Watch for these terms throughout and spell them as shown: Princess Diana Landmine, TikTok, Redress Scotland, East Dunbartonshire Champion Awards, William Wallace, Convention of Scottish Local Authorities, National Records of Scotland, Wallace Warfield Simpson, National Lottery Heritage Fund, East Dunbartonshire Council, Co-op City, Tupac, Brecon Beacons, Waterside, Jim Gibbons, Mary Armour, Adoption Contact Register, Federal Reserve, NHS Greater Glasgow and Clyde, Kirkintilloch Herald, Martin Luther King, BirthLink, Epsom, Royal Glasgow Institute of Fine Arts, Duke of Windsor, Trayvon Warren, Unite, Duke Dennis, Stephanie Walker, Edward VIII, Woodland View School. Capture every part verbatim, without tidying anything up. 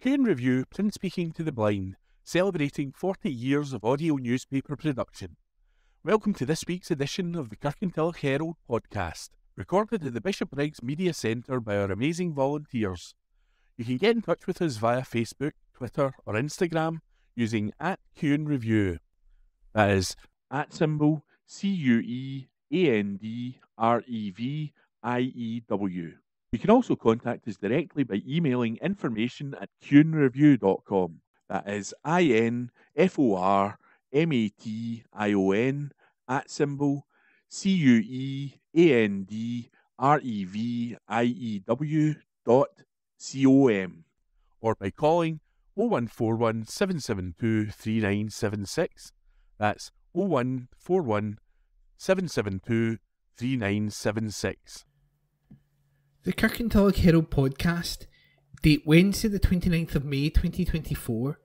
Cue and Review print speaking to the blind, celebrating forty years of audio newspaper production. Welcome to this week's edition of the Kirkintilloch Herald podcast, recorded at the Bishopbriggs Media Centre by our amazing volunteers. You can get in touch with us via Facebook, Twitter or Instagram using at Cue and Review. That is at symbol C U E A N D R E V I E W. You can also contact us directly by emailing information at cueandreview dot com. That is I N F O R M A T I O N at symbol C U E A N D R E V I E W dot C O M, or by calling oh one four one, seven seven two, three nine seven six. That's oh one four one, seven seven two, three nine seven six. The Kirkintilloch Herald podcast, date Wednesday the twenty-ninth of May twenty twenty-four,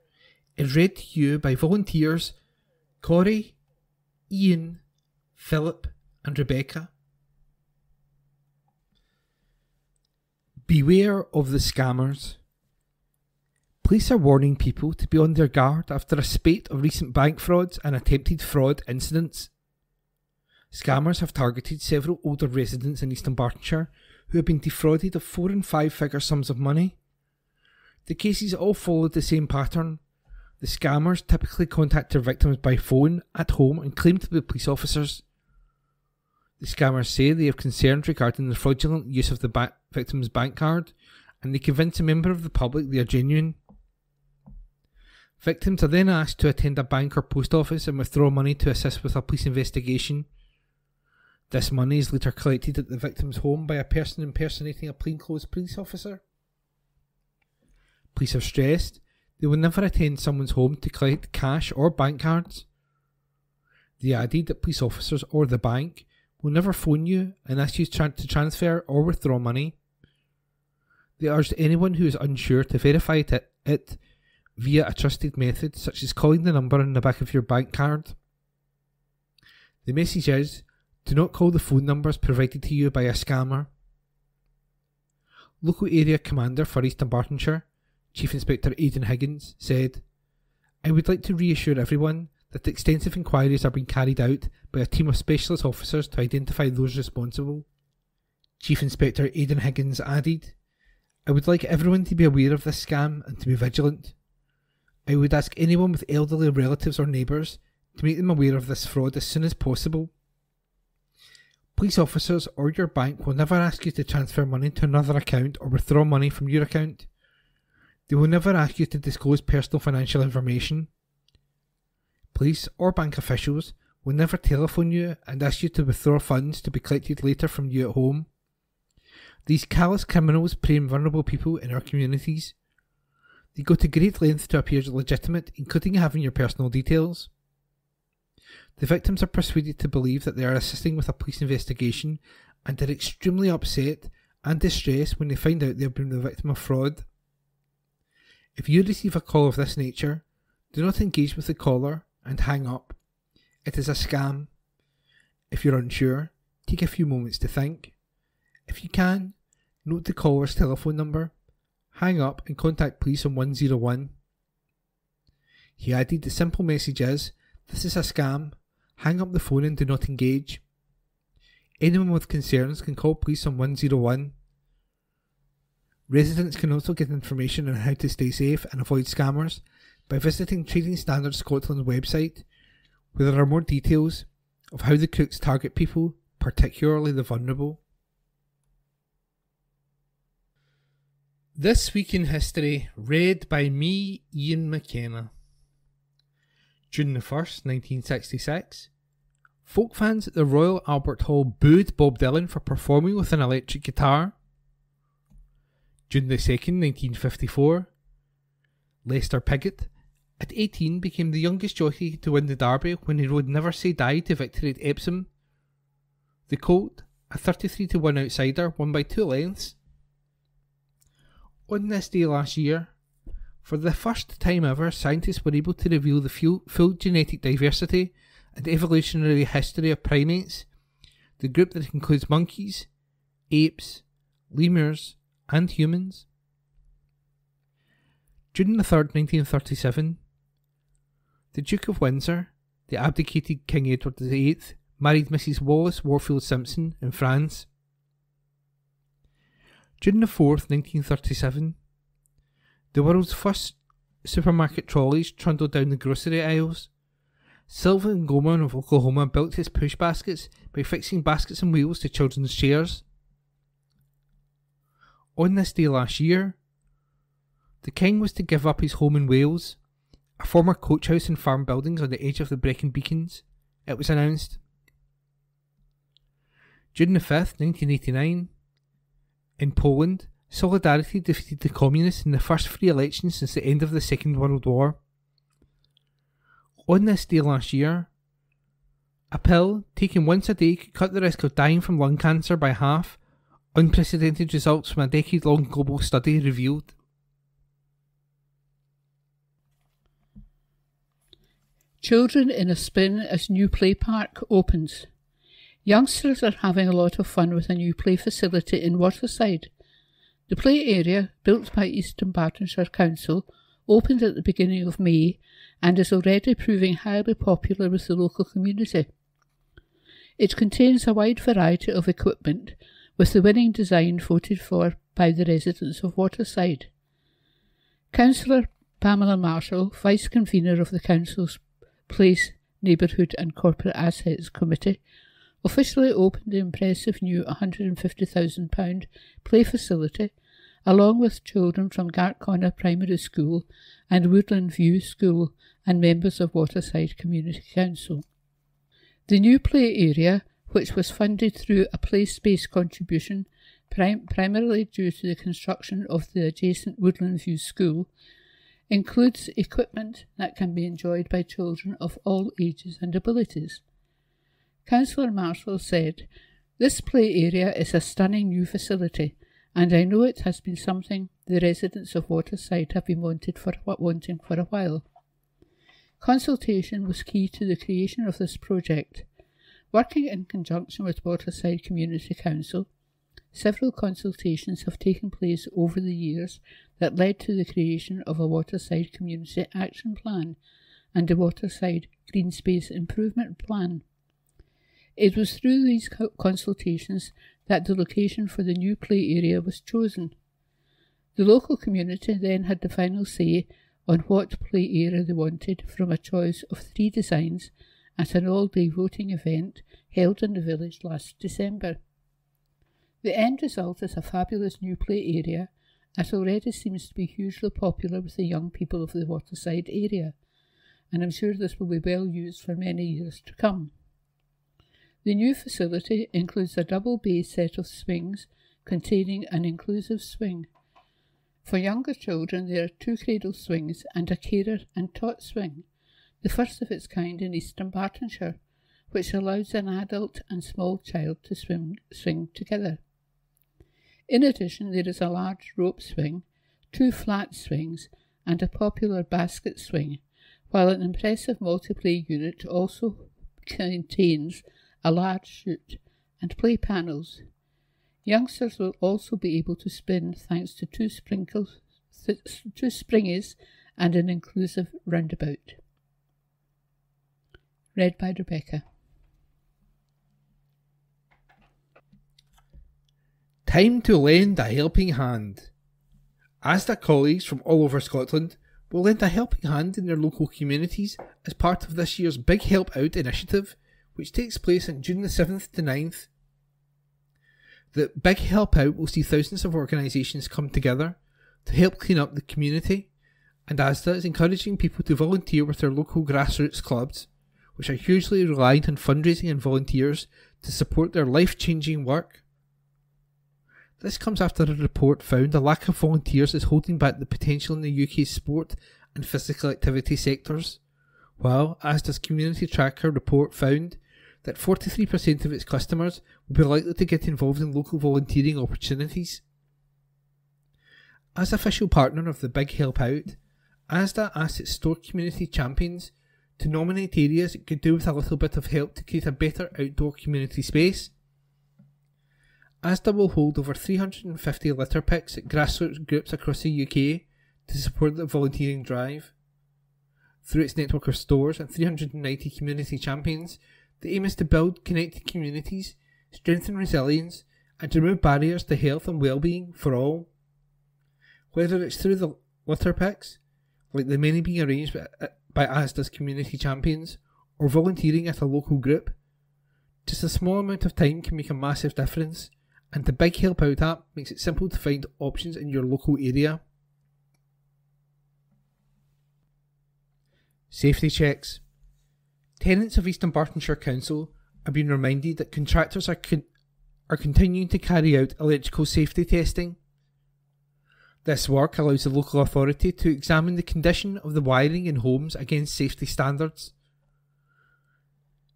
is read to you by volunteers Corey, Ian, Philip and Rebecca. Beware of the scammers. Police are warning people to be on their guard after a spate of recent bank frauds and attempted fraud incidents. Scammers have targeted several older residents in East Dunbartonshire who have been defrauded of four and five figure sums of money. The cases all followed the same pattern. The scammers typically contact their victims by phone, at home and claim to be police officers. The scammers say they have concerns regarding the fraudulent use of the ba victim's bank card, and they convince a member of the public they are genuine. Victims are then asked to attend a bank or post office and withdraw money to assist with a police investigation. This money is later collected at the victim's home by a person impersonating a plainclothes police officer. Police are stressed they will never attend someone's home to collect cash or bank cards. They added that police officers or the bank will never phone you and ask you to transfer or withdraw money. They urged anyone who is unsure to verify it, it via a trusted method such as calling the number on the back of your bank card. The message is, do not call the phone numbers provided to you by a scammer. Local area commander for East Dunbartonshire, Chief Inspector Aidan Higgins, said, "I would like to reassure everyone that extensive inquiries are being carried out by a team of specialist officers to identify those responsible." Chief Inspector Aidan Higgins added, "I would like everyone to be aware of this scam and to be vigilant. I would ask anyone with elderly relatives or neighbours to make them aware of this fraud as soon as possible. Police officers or your bank will never ask you to transfer money to another account or withdraw money from your account. They will never ask you to disclose personal financial information. Police or bank officials will never telephone you and ask you to withdraw funds to be collected later from you at home. These callous criminals prey on vulnerable people in our communities. They go to great lengths to appear legitimate, including having your personal details. The victims are persuaded to believe that they are assisting with a police investigation and are extremely upset and distressed when they find out they have been the victim of fraud. If you receive a call of this nature, do not engage with the caller and hang up. It is a scam. If you're unsure, take a few moments to think. If you can, note the caller's telephone number, hang up and contact police on one zero one. He added the simple message is, this is a scam. Hang up the phone and do not engage. Anyone with concerns can call police on one zero one. Residents can also get information on how to stay safe and avoid scammers by visiting Trading Standards Scotland's website, where there are more details of how the crooks target people, particularly the vulnerable. This Week in History, read by me, Ian McKenna. June the first, nineteen sixty-six, folk fans at the Royal Albert Hall booed Bob Dylan for performing with an electric guitar. June the second, nineteen fifty-four, Lester Piggott, at eighteen, became the youngest jockey to win the Derby when he rode Never Say Die to victory at Epsom. The colt, a thirty-three to one outsider, won by two lengths. On this day last year, for the first time ever, scientists were able to reveal the full genetic diversity and evolutionary history of primates, the group that includes monkeys, apes, lemurs and humans. June the third, nineteen thirty-seven, the Duke of Windsor, the abdicated King Edward the eighth, married Missus Wallace Warfield Simpson in France. June the fourth, nineteen thirty-seven, the world's first supermarket trolleys trundled down the grocery aisles. Sylvan Gorman of Oklahoma built his push baskets by fixing baskets and wheels to children's chairs. On this day last year, the King was to give up his home in Wales, a former coach house and farm buildings on the edge of the Brecon Beacons, it was announced. June the fifth, nineteen eighty-nine, in Poland, Solidarity defeated the Communists in the first free election since the end of the Second World War. On this day last year, a pill taken once a day could cut the risk of dying from lung cancer by half, unprecedented results from a decade-long global study revealed. Children in a Spin as new play park opens. Youngsters are having a lot of fun with a new play facility in Waterside. The play area, built by East Dunbartonshire Council, opened at the beginning of May and is already proving highly popular with the local community. It contains a wide variety of equipment, with the winning design voted for by the residents of Waterside. Councillor Pamela Marshall, Vice Convener of the Council's Place, Neighbourhood and Corporate Assets Committee, officially opened the impressive new one hundred and fifty thousand pound play facility along with children from Gartconnor Primary School and Woodland View School and members of Waterside Community Council. The new play area, which was funded through a play space contribution prim primarily due to the construction of the adjacent Woodland View School, includes equipment that can be enjoyed by children of all ages and abilities. Councillor Marshall said, "This play area is a stunning new facility, and I know it has been something the residents of Waterside have been wanted for, wanting for a while. Consultation was key to the creation of this project. Working in conjunction with Waterside Community Council, several consultations have taken place over the years that led to the creation of a Waterside Community Action Plan and a Waterside Green Space Improvement Plan. It was through these consultations that the location for the new play area was chosen. The local community then had the final say on what play area they wanted from a choice of three designs at an all-day voting event held in the village last December. The end result is a fabulous new play area that already seems to be hugely popular with the young people of the Waterside area, and I'm sure this will be well used for many years to come. The new facility includes a double bay set of swings containing an inclusive swing. For younger children, there are two cradle swings and a carer and tot swing, the first of its kind in East Dunbartonshire, which allows an adult and small child to swim, swing together. In addition, there is a large rope swing, two flat swings and a popular basket swing, while an impressive multiplay unit also contains a large chute, and play panels. Youngsters will also be able to spin thanks to two sprinkles, two springies and an inclusive roundabout." Read by Rebecca. Time to lend a helping hand. ASDA colleagues from all over Scotland will lend a helping hand in their local communities as part of this year's Big Help Out initiative, which takes place on June the seventh to ninth. The Big Help Out will see thousands of organisations come together to help clean up the community, and ASDA is encouraging people to volunteer with their local grassroots clubs, which are hugely reliant on fundraising and volunteers to support their life-changing work. This comes after a report found a lack of volunteers is holding back the potential in the U K's sport and physical activity sectors, while ASDA's community tracker report found that forty-three percent of its customers will be likely to get involved in local volunteering opportunities. As official partner of the Big Help Out, ASDA asked its store community champions to nominate areas it could do with a little bit of help to create a better outdoor community space. ASDA will hold over three hundred and fifty litter picks at grassroots groups across the U K to support the volunteering drive. Through its network of stores and three hundred ninety community champions, the aim is to build connected communities, strengthen resilience, and to remove barriers to health and well-being for all. Whether it's through the litter picks, like the many being arranged by ASDA's community champions, or volunteering at a local group, just a small amount of time can make a massive difference, and the Big Help Out app makes it simple to find options in your local area. Safety checks. Tenants of East Dunbartonshire Council have been reminded that contractors are, con are continuing to carry out electrical safety testing. This work allows the local authority to examine the condition of the wiring in homes against safety standards.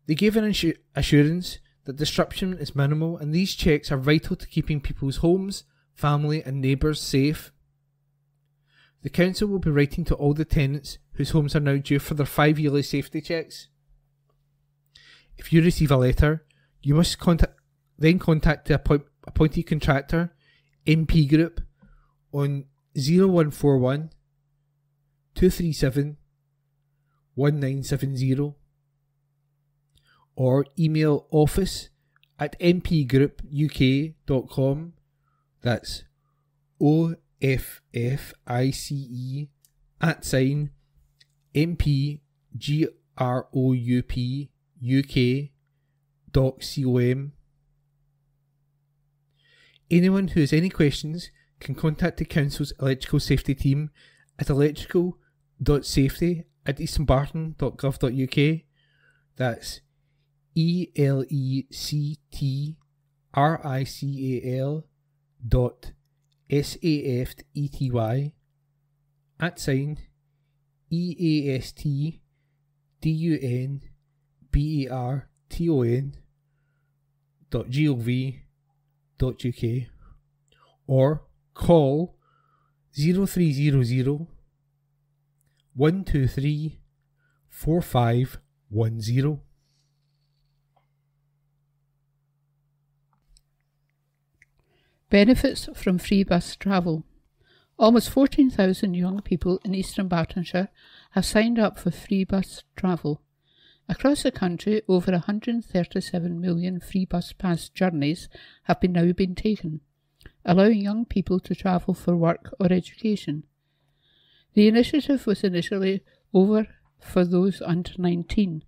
They gave an assurance that disruption is minimal, and these checks are vital to keeping people's homes, family and neighbours safe. The council will be writing to all the tenants whose homes are now due for their five yearly safety checks. If you receive a letter, you must contact, then contact the appoint, appointed contractor, M P Group, on zero one four one, two three seven, one nine seven zero or email office at m p group u k dot com. That's O F F I C E at sign m p group u k dot com. Anyone who has any questions can contact the council's electrical safety team at electrical dot safety at eastdunbarton dot gov dot u k. That's E L E C T R I C A L dot S A F E T Y at sign E A S T D U N B A R T O N dot G O V dot U K, or call zero three zero zero, one two three, four five one zero. Benefits from free bus travel. Almost fourteen thousand young people in East Dunbartonshire have signed up for free bus travel. Across the country, over one hundred thirty-seven million free bus pass journeys have been now been taken, allowing young people to travel for work or education. The initiative was initially over for those under nineteen,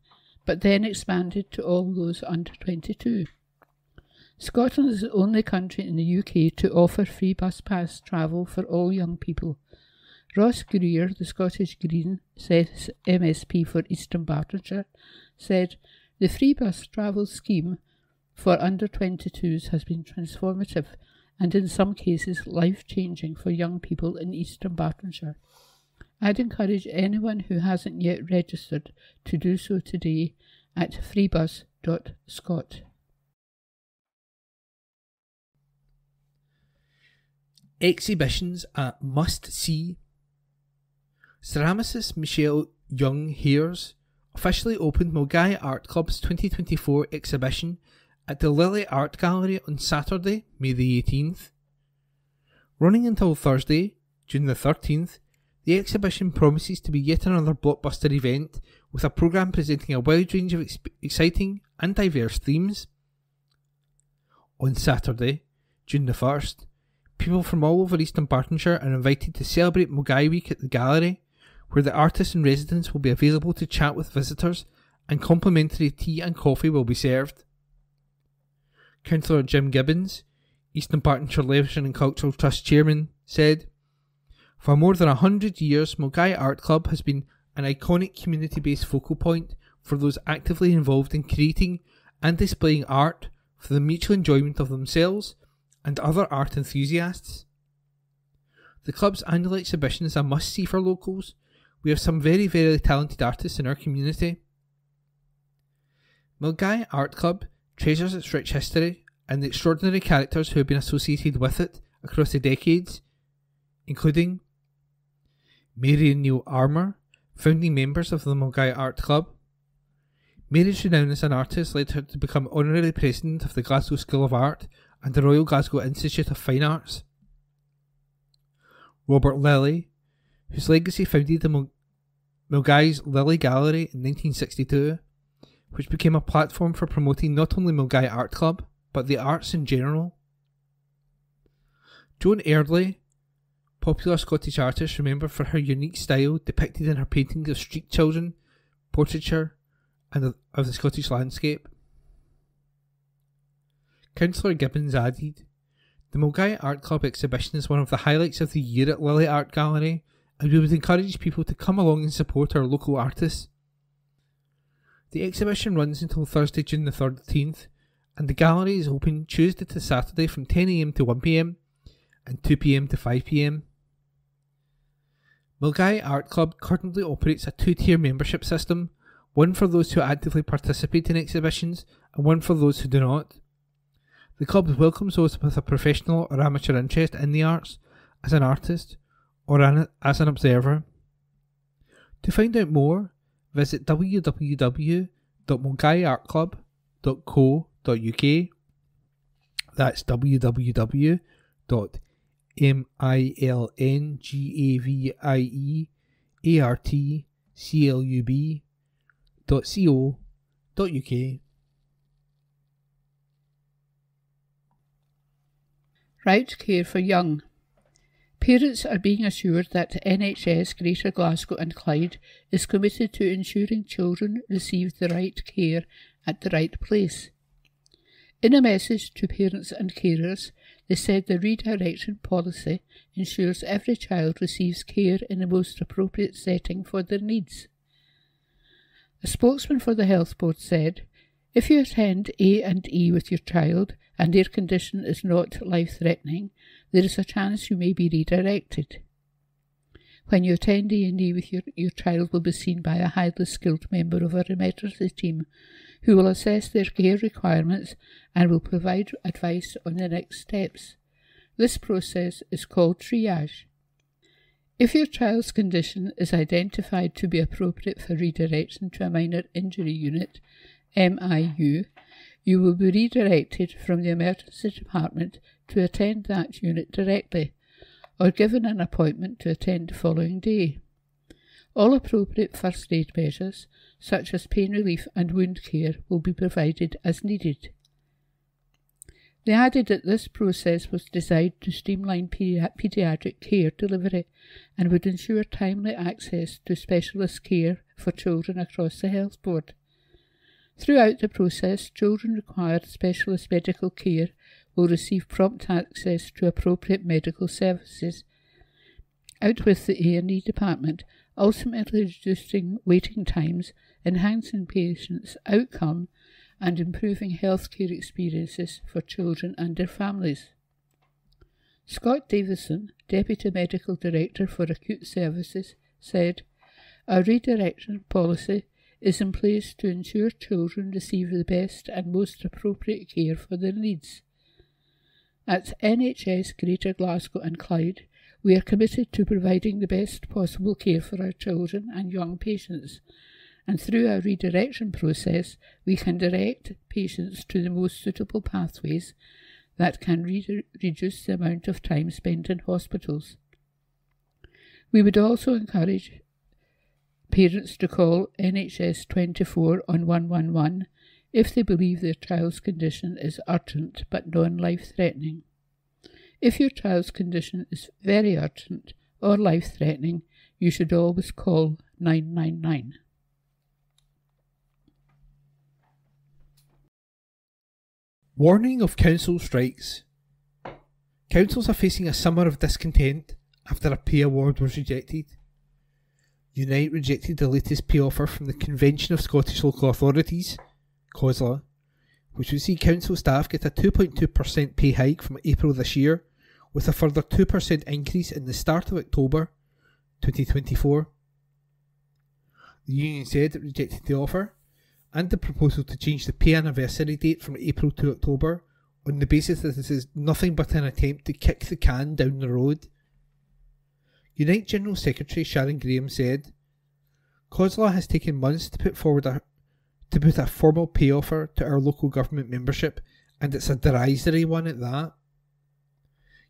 but then expanded to all those under twenty-two. Scotland is the only country in the U K to offer free bus pass travel for all young people. Ross Greer, the Scottish Green, says M S P for East Dunbartonshire, said, "The free bus travel scheme for under twenty-twos has been transformative and in some cases life-changing for young people in East Dunbartonshire. I'd encourage anyone who hasn't yet registered to do so today at freebus dot scot. Exhibitions at must-see. Ceramicist Michelle Young-Hares officially opened Milngavie Art Club's twenty twenty-four exhibition at the Lily Art Gallery on Saturday, May the eighteenth. Running until Thursday, June the thirteenth, the exhibition promises to be yet another blockbuster event, with a programme presenting a wide range of ex exciting and diverse themes. On Saturday, June the first, people from all over East Dunbartonshire are invited to celebrate Milngavie Week at the gallery, where the artists in residence will be available to chat with visitors and complimentary tea and coffee will be served. Councillor Jim Gibbons, East Dunbartonshire Leisure and Cultural Trust Chairman, said, "For more than a hundred years, Milngavie Art Club has been an iconic community-based focal point for those actively involved in creating and displaying art for the mutual enjoyment of themselves and other art enthusiasts. The club's annual exhibition is a must-see for locals. We have some very, very talented artists in our community. Milngavie Art Club treasures its rich history and the extraordinary characters who have been associated with it across the decades, including Mary and Neil Armour, founding members of the Milngavie Art Club. Mary's renown as an artist led her to become honorary president of the Glasgow School of Art and the Royal Glasgow Institute of Fine Arts. Robert Lilly, whose legacy founded the Milngavie's Lily Gallery in nineteen sixty-two, which became a platform for promoting not only Milngavie Art Club, but the arts in general. Joan Airdley, popular Scottish artist remembered for her unique style depicted in her paintings of street children, portraiture and of the Scottish landscape. Councillor Gibbons added, "The Milngavie Art Club exhibition is one of the highlights of the year at Lily Art Gallery, and we would encourage people to come along and support our local artists." The exhibition runs until Thursday, June the thirteenth, and the gallery is open Tuesday to Saturday from ten a m to one p m and two p m to five p m. Milngavie Art Club currently operates a two-tier membership system, one for those who actively participate in exhibitions and one for those who do not. The club welcomes those with a professional or amateur interest in the arts, as an artist or an, as an observer. To find out more, visit w w w dot milngavie art club dot co dot u k. That's w w w dot milngavieartclub dot co dot u k. Right care for young. Parents are being assured that N H S Greater Glasgow and Clyde is committed to ensuring children receive the right care at the right place. In a message to parents and carers, they said the redirection policy ensures every child receives care in the most appropriate setting for their needs. A spokesman for the Health Board said, "If you attend A and E with your child and their condition is not life-threatening, there is a chance you may be redirected. When you attend A and E with your, your child will be seen by a highly skilled member of our emergency team who will assess their care requirements and will provide advice on the next steps. This process is called triage. If your child's condition is identified to be appropriate for redirection to a minor injury unit, M I U, you will be redirected from the emergency department to attend that unit directly, or given an appointment to attend the following day. All appropriate first aid measures, such as pain relief and wound care, will be provided as needed." They added that this process was designed to streamline paediatric care delivery and would ensure timely access to specialist care for children across the Health Board. Throughout the process, children required specialist medical care will receive prompt access to appropriate medical services out with the A and E department, ultimately reducing waiting times, enhancing patients' outcome and improving healthcare experiences for children and their families. Scott Davison, Deputy Medical Director for Acute Services, said, "Our redirection policy is in place to ensure children receive the best and most appropriate care for their needs. At N H S Greater Glasgow and Clyde, we are committed to providing the best possible care for our children and young patients, and through our redirection process, we can direct patients to the most suitable pathways that can re reduce the amount of time spent in hospitals. We would also encourage parents to call N H S twenty-four on one one one if they believe their child's condition is urgent but non-life-threatening. If your child's condition is very urgent or life-threatening, you should always call nine nine nine. Warning of council strikes. Councils are facing a summer of discontent after a pay award was rejected. Unite rejected the latest pay offer from the Convention of Scottish Local Authorities, COSLA, which would see council staff get a two point two percent pay hike from April this year, with a further two percent increase in the start of October twenty twenty-four. The union said it rejected the offer and the proposal to change the pay anniversary date from April to October on the basis that this is nothing but an attempt to kick the can down the road. Unite General Secretary Sharon Graham said, "COSLA has taken months to put forward a, to put a formal pay offer to our local government membership, and it's a derisory one at that."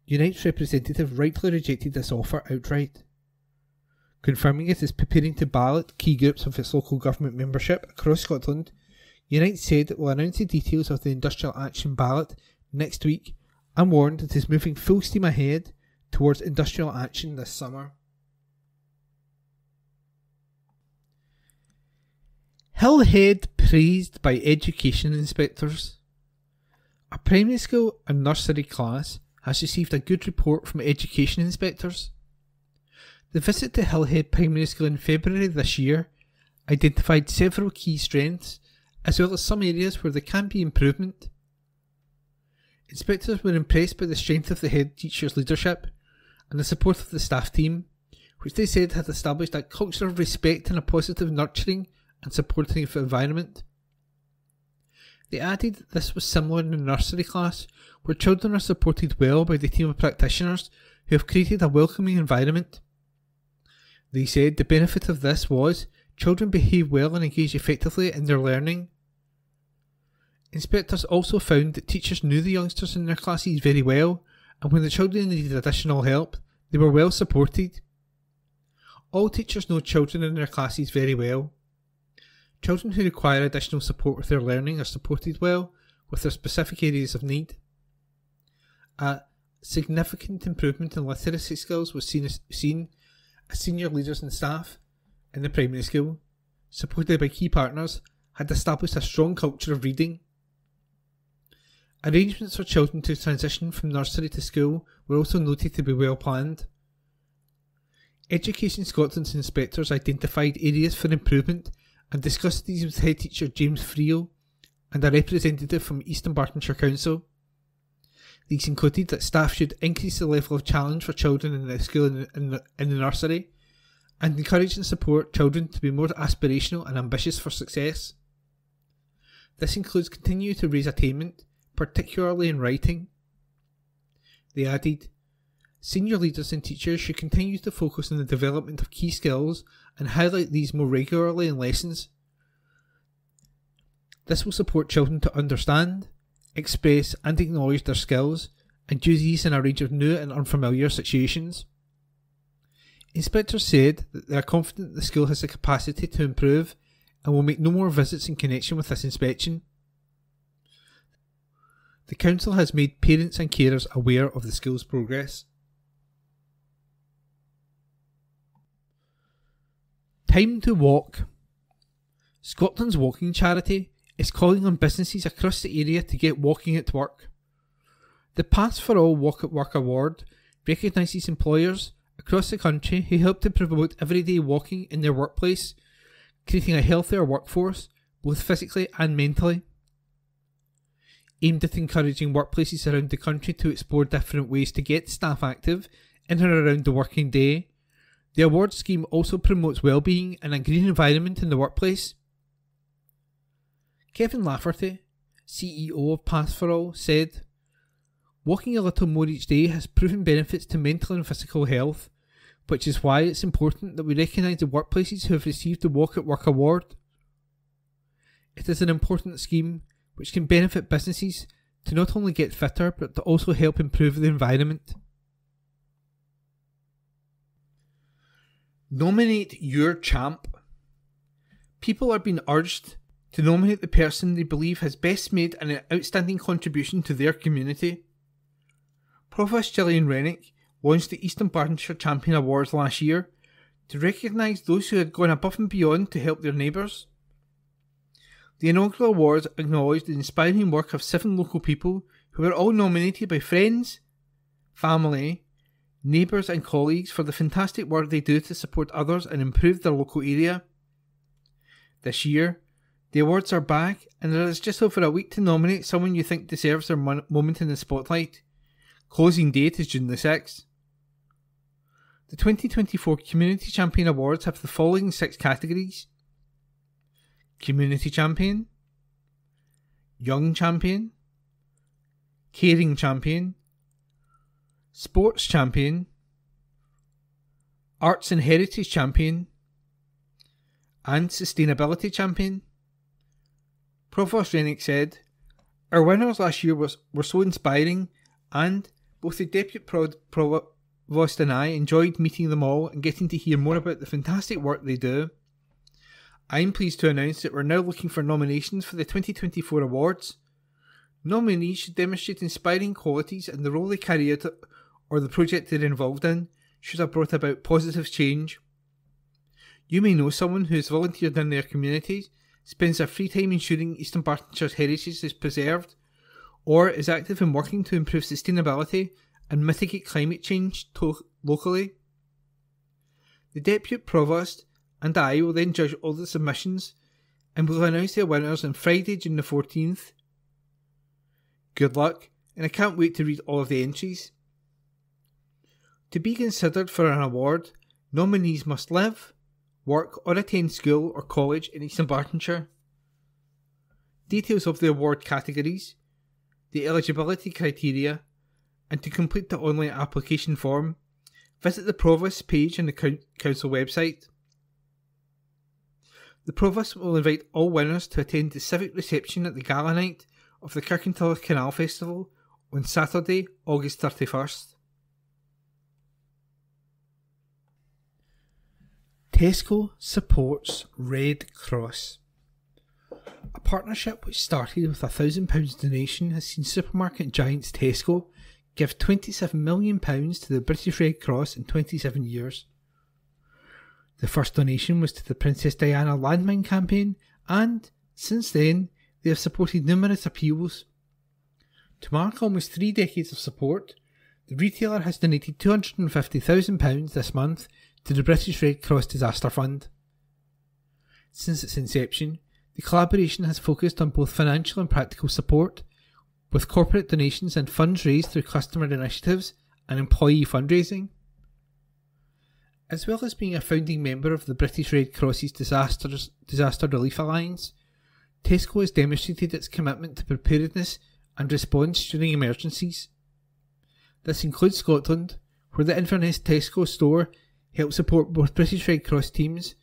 Unite's representative rightly rejected this offer outright. confirming it is preparing to ballot key groups of its local government membership across Scotland, Unite said it will announce the details of the Industrial Action ballot next week and warned it is moving full steam ahead towards industrial action this summer. Hillhead praised by education inspectors. A primary school and nursery class has received a good report from education inspectors. The visit to Hillhead Primary School in February this year identified several key strengths as well as some areas where there can be improvement. Inspectors were impressed by the strength of the head teacher's leadership and the support of the staff team, which they said had established a culture of respect and a positive, nurturing and supportive environment. They added that this was similar in the nursery class, where children are supported well by the team of practitioners who have created a welcoming environment. They said the benefit of this was children behave well and engage effectively in their learning. Inspectors also found that teachers knew the youngsters in their classes very well, and when the children needed additional help, they were well supported. All teachers know children in their classes very well. Children who require additional support with their learning are supported well with their specific areas of need. A significant improvement in literacy skills was seen as, seen as senior leaders and staff in the primary school, supported by key partners, had established a strong culture of reading. Arrangements for children to transition from nursery to school were also noted to be well planned. Education Scotland's inspectors identified areas for improvement and discussed these with head teacher James Friel and a representative from East Dunbartonshire Council. These included that staff should increase the level of challenge for children in the school and in the, in the nursery, and encourage and support children to be more aspirational and ambitious for success. This includes continuing to raise attainment, particularly in writing. They added, senior leaders and teachers should continue to focus on the development of key skills and highlight these more regularly in lessons. This will support children to understand, express and acknowledge their skills and use these in a range of new and unfamiliar situations. Inspectors said that they are confident the school has the capacity to improve and will make no more visits in connection with this inspection. The council has made parents and carers aware of the school's progress. Time to Walk. Scotland's walking charity is calling on businesses across the area to get walking at work. The Pass for All Walk at Work award recognises employers across the country who help to promote everyday walking in their workplace, creating a healthier workforce both physically and mentally. Aimed at encouraging workplaces around the country to explore different ways to get staff active in and around the working day, the award scheme also promotes well-being and a green environment in the workplace. Kevin Lafferty, C E O of Pass for All, said, "Walking a little more each day has proven benefits to mental and physical health, which is why it's important that we recognise the workplaces who have received the Walk at Work award. It is an important scheme which can benefit businesses to not only get fitter but to also help improve the environment." Nominate your champ. People are being urged to nominate the person they believe has best made an outstanding contribution to their community. Provost Gillian Rennick launched the East Dunbartonshire Champion Awards last year to recognise those who had gone above and beyond to help their neighbours. The inaugural awards acknowledged the inspiring work of seven local people who were all nominated by friends, family, neighbours and colleagues for the fantastic work they do to support others and improve their local area. This year, the awards are back and there is just over a week to nominate someone you think deserves their moment in the spotlight. Closing date is June the sixth. The twenty twenty-four Community Champion Awards have the following six categories: Community Champion, Young Champion, Caring Champion, Sports Champion, Arts and Heritage Champion, and Sustainability Champion. Provost Rennick said, "Our winners last year was, were so inspiring, and both the Deputy Pro Pro Vost and I enjoyed meeting them all and getting to hear more about the fantastic work they do. I'm pleased to announce that we're now looking for nominations for the twenty twenty-four awards. Nominees should demonstrate inspiring qualities and the role they carry out or the project they're involved in should have brought about positive change. You may know someone who has volunteered in their communities, spends their free time ensuring East Dunbartonshire's heritage is preserved, or is active in working to improve sustainability and mitigate climate change locally. The Deputy Provost and I will then judge all the submissions and will announce their winners on Friday, June the fourteenth. Good luck, and I can't wait to read all of the entries. To be considered for an award, nominees must live, work or attend school or college in East Dunbartonshire. Details of the award categories, the eligibility criteria, and to complete the online application form, visit the Provost's page on the Council website. The Provost will invite all winners to attend the civic reception at the Gala Night of the Kirkintilloch Canal Festival on Saturday, August thirty-first. Tesco supports Red Cross. A partnership which started with a one thousand pounds donation has seen supermarket giants Tesco give twenty-seven million pounds to the British Red Cross in twenty-seven years. The first donation was to the Princess Diana Landmine campaign and, since then, they have supported numerous appeals. To mark almost three decades of support, the retailer has donated two hundred and fifty thousand pounds this month to the British Red Cross Disaster Fund. Since its inception, the collaboration has focused on both financial and practical support, with corporate donations and funds raised through customer initiatives and employee fundraising. As well as being a founding member of the British Red Cross's Disasters, Disaster Relief Alliance, Tesco has demonstrated its commitment to preparedness and response during emergencies. This includes Scotland, where the Inverness Tesco store helped support both British Red Cross teams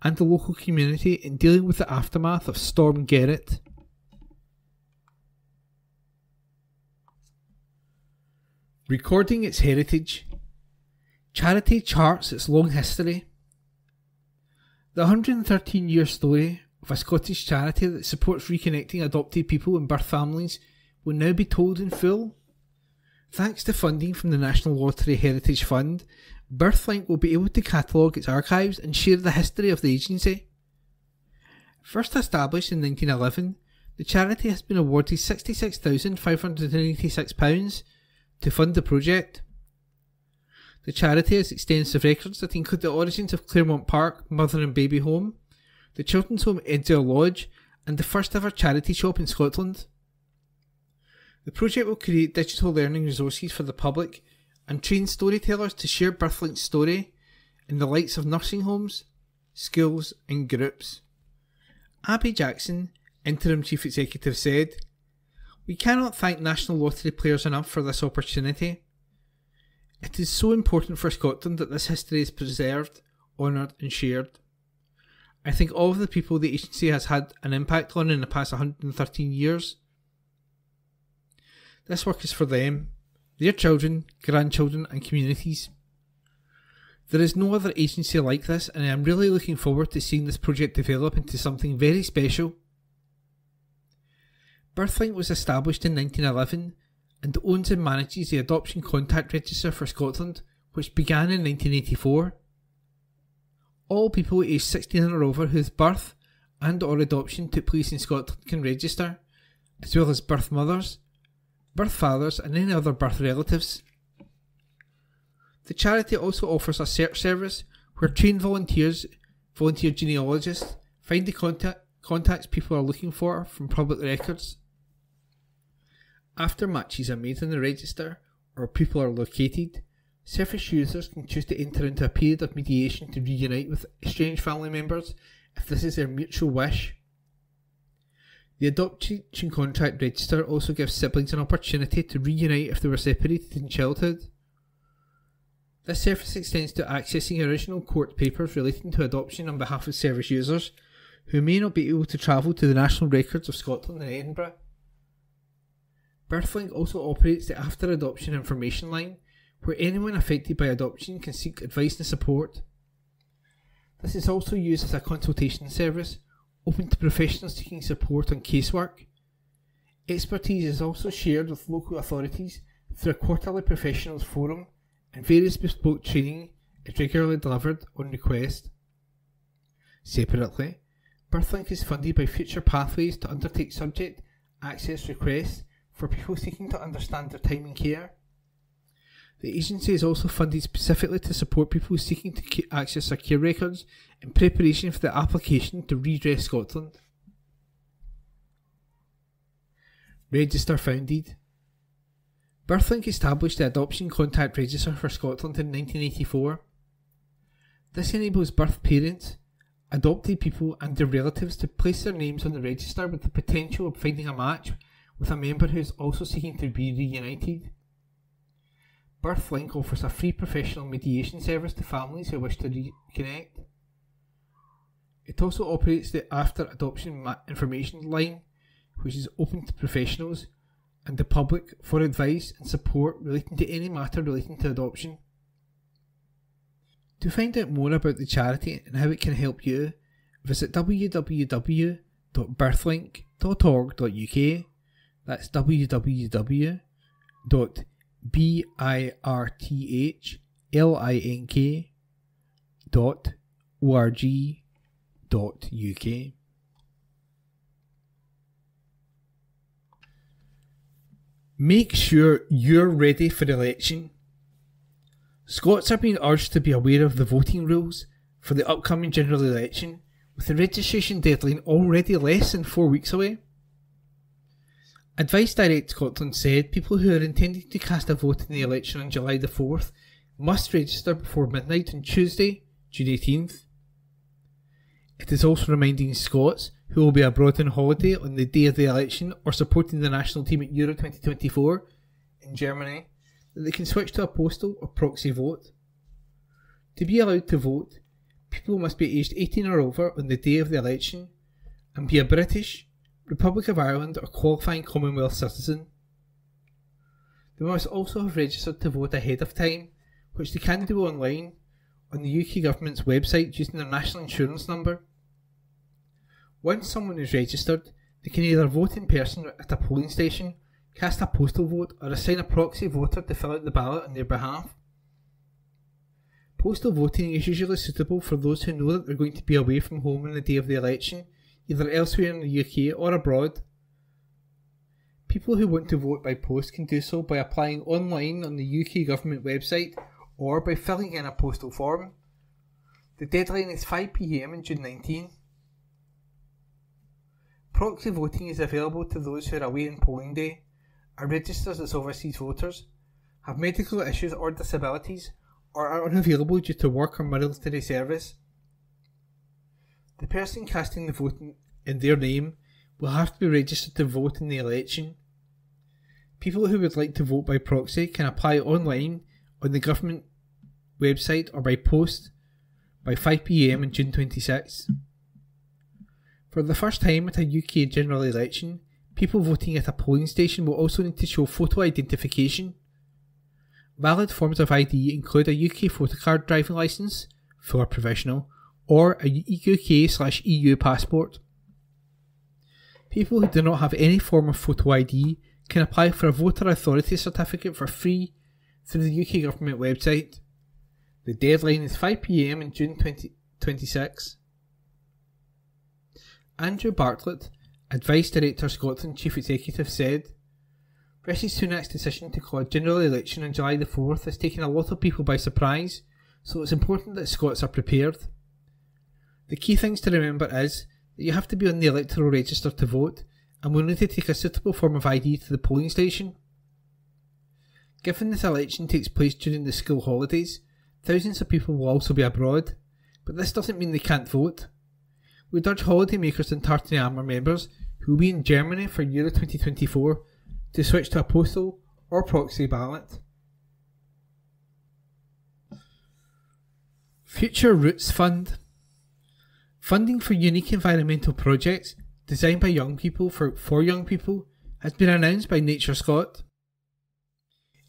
and the local community in dealing with the aftermath of Storm Gerrit. Recording its heritage, charity charts its long history. The one hundred and thirteen year story of a Scottish charity that supports reconnecting adopted people and birth families will now be told in full. Thanks to funding from the National Lottery Heritage Fund, BirthLink will be able to catalogue its archives and share the history of the agency. First established in nineteen eleven, the charity has been awarded sixty-six thousand five hundred and eighty-six pounds to fund the project. The charity has extensive records that include the origins of Claremont Park Mother and Baby Home, the Children's Home Edgell Lodge, and the first ever charity shop in Scotland. The project will create digital learning resources for the public and train storytellers to share BirthLink's story in the lights of nursing homes, schools and groups. Abby Jackson, Interim Chief Executive, said, "We cannot thank National Lottery players enough for this opportunity. It is so important for Scotland that this history is preserved, honoured and shared. I think all of the people the agency has had an impact on in the past one hundred and thirteen years. This work is for them, their children, grandchildren and communities. There is no other agency like this, and I am really looking forward to seeing this project develop into something very special." BirthLink was established in nineteen eleven and owns and manages the Adoption Contact Register for Scotland, which began in nineteen eighty-four. All people aged sixteen or over whose birth and or adoption took place in Scotland can register, as well as birth mothers, birth fathers and any other birth relatives. The charity also offers a search service where trained volunteers, volunteer genealogists, find the contact, contacts people are looking for from public records. After matches are made in the register or people are located, service users can choose to enter into a period of mediation to reunite with estranged family members if this is their mutual wish. The Adoption Contract Register also gives siblings an opportunity to reunite if they were separated in childhood. This service extends to accessing original court papers relating to adoption on behalf of service users who may not be able to travel to the National Records of Scotland in Edinburgh. BirthLink also operates the After Adoption Information Line, where anyone affected by adoption can seek advice and support. This is also used as a consultation service, open to professionals seeking support on casework. Expertise is also shared with local authorities through a quarterly professionals forum, and various bespoke training is regularly delivered on request. Separately, BirthLink is funded by Future Pathways to undertake subject access requests for people seeking to understand their time in care. The agency is also funded specifically to support people seeking to access their care records in preparation for the application to Redress Scotland. Register founded. BirthLink established the Adoption Contact Register for Scotland in nineteen eighty-four. This enables birth parents, adopted people and their relatives to place their names on the register with the potential of finding a match with a member who is also seeking to be reunited. BirthLink offers a free professional mediation service to families who wish to reconnect. It also operates the After Adoption Information Line, which is open to professionals and the public for advice and support relating to any matter relating to adoption. To find out more about the charity and how it can help you, visit w w w dot birthlink dot org dot u k. That's w w w dot birthlink dot org dot u k. Make sure you're ready for election. Scots are being urged to be aware of the voting rules for the upcoming general election, with the registration deadline already less than four weeks away. Advice Direct Scotland said people who are intending to cast a vote in the election on July the fourth must register before midnight on Tuesday, June eighteenth. It is also reminding Scots who will be abroad on holiday on the day of the election or supporting the national team at Euro twenty twenty-four in Germany that they can switch to a postal or proxy vote. To be allowed to vote, people must be aged eighteen or over on the day of the election and be a British, Republic of Ireland or qualifying Commonwealth citizen. They must also have registered to vote ahead of time, which they can do online on the U K Government's website using their national insurance number. Once someone is registered, they can either vote in person at a polling station, cast a postal vote or assign a proxy voter to fill out the ballot on their behalf. Postal voting is usually suitable for those who know that they're going to be away from home on the day of the election, either elsewhere in the U K or abroad. People who want to vote by post can do so by applying online on the U K Government website or by filling in a postal form. The deadline is five p m on June nineteenth. Proxy voting is available to those who are away on polling day, are registered as overseas voters, have medical issues or disabilities, or are unavailable due to work or military service. The person casting the vote in their name will have to be registered to vote in the election. People who would like to vote by proxy can apply online on the government website or by post by five p m on June twenty-sixth. For the first time at a U K general election, people voting at a polling station will also need to show photo identification. Valid forms of I D include a U K photocard driving licence, full or provisional, or a U K slash E U passport. People who do not have any form of photo I D can apply for a voter authority certificate for free through the U K Government website. The deadline is five p m on June twenty twenty-six. Andrew Bartlett, Advice Director Scotland Chief Executive, said, "Rishi Sunak's decision to call a general election on July the fourth has taken a lot of people by surprise, so it's important that Scots are prepared. The key things to remember is that you have to be on the electoral register to vote and will need to take a suitable form of I D to the polling station. Given this election takes place during the school holidays, thousands of people will also be abroad, but this doesn't mean they can't vote. We urge holidaymakers and Tartan Armour members who will be in Germany for Euro twenty twenty-four to switch to a postal or proxy ballot." Future Roots Fund. Funding for unique environmental projects designed by young people for, for young people has been announced by Nature Scot.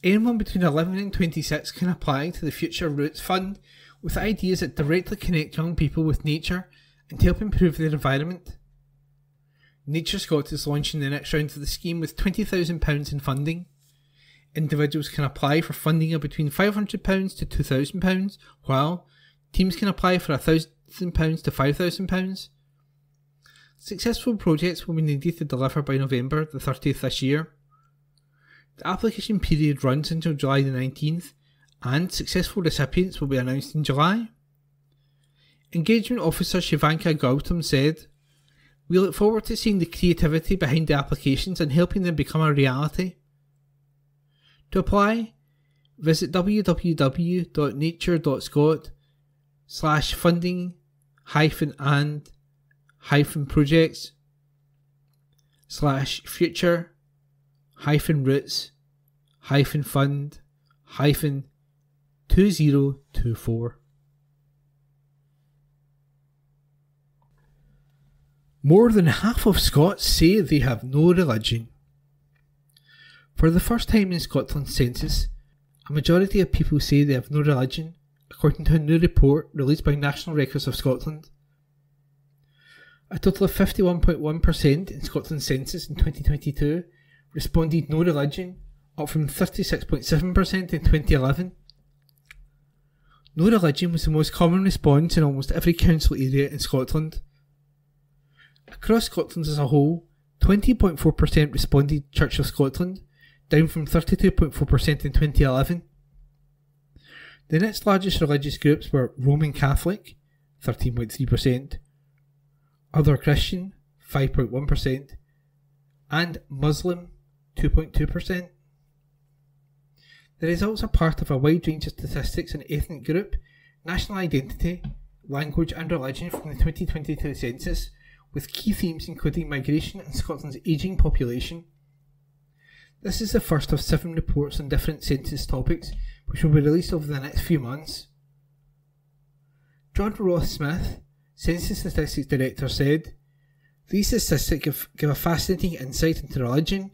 Anyone between eleven and twenty-six can apply to the Future Roots Fund with ideas that directly connect young people with nature and help improve their environment. Nature Scotland is launching the next round of the scheme with twenty thousand pounds in funding. Individuals can apply for funding of between five hundred pounds to two thousand pounds, while teams can apply for one thousand pounds to five thousand pounds. Successful projects will be needed to deliver by November the thirtieth this year. The application period runs until July the nineteenth, and successful recipients will be announced in July. Engagement Officer Shivanka Gautam said, "We look forward to seeing the creativity behind the applications and helping them become a reality." To apply, visit w w w dot nature dot scot slash funding hyphen and hyphen projects slash future hyphen roots hyphen fund hyphen two zero two four. More than half of Scots say they have no religion. For the first time in Scotland's census, a majority of people say they have no religion, according to a new report released by National Records of Scotland. A total of fifty-one point one percent in Scotland's census in twenty twenty-two responded no religion, up from thirty-six point seven percent in twenty eleven. No religion was the most common response in almost every council area in Scotland. Across Scotland as a whole, twenty point four percent responded Church of Scotland, down from thirty-two point four percent in twenty eleven. The next largest religious groups were Roman Catholic, thirteen point three percent, Other Christian, five point one percent, and Muslim, two point two percent. The results are part of a wide range of statistics on ethnic group, national identity, language and religion from the twenty twenty-two census, with key themes including migration and Scotland's ageing population. This is the first of seven reports on different census topics, which will be released over the next few months. John Roth-Smith, Census Statistics Director, said, "These statistics give, give a fascinating insight into religion,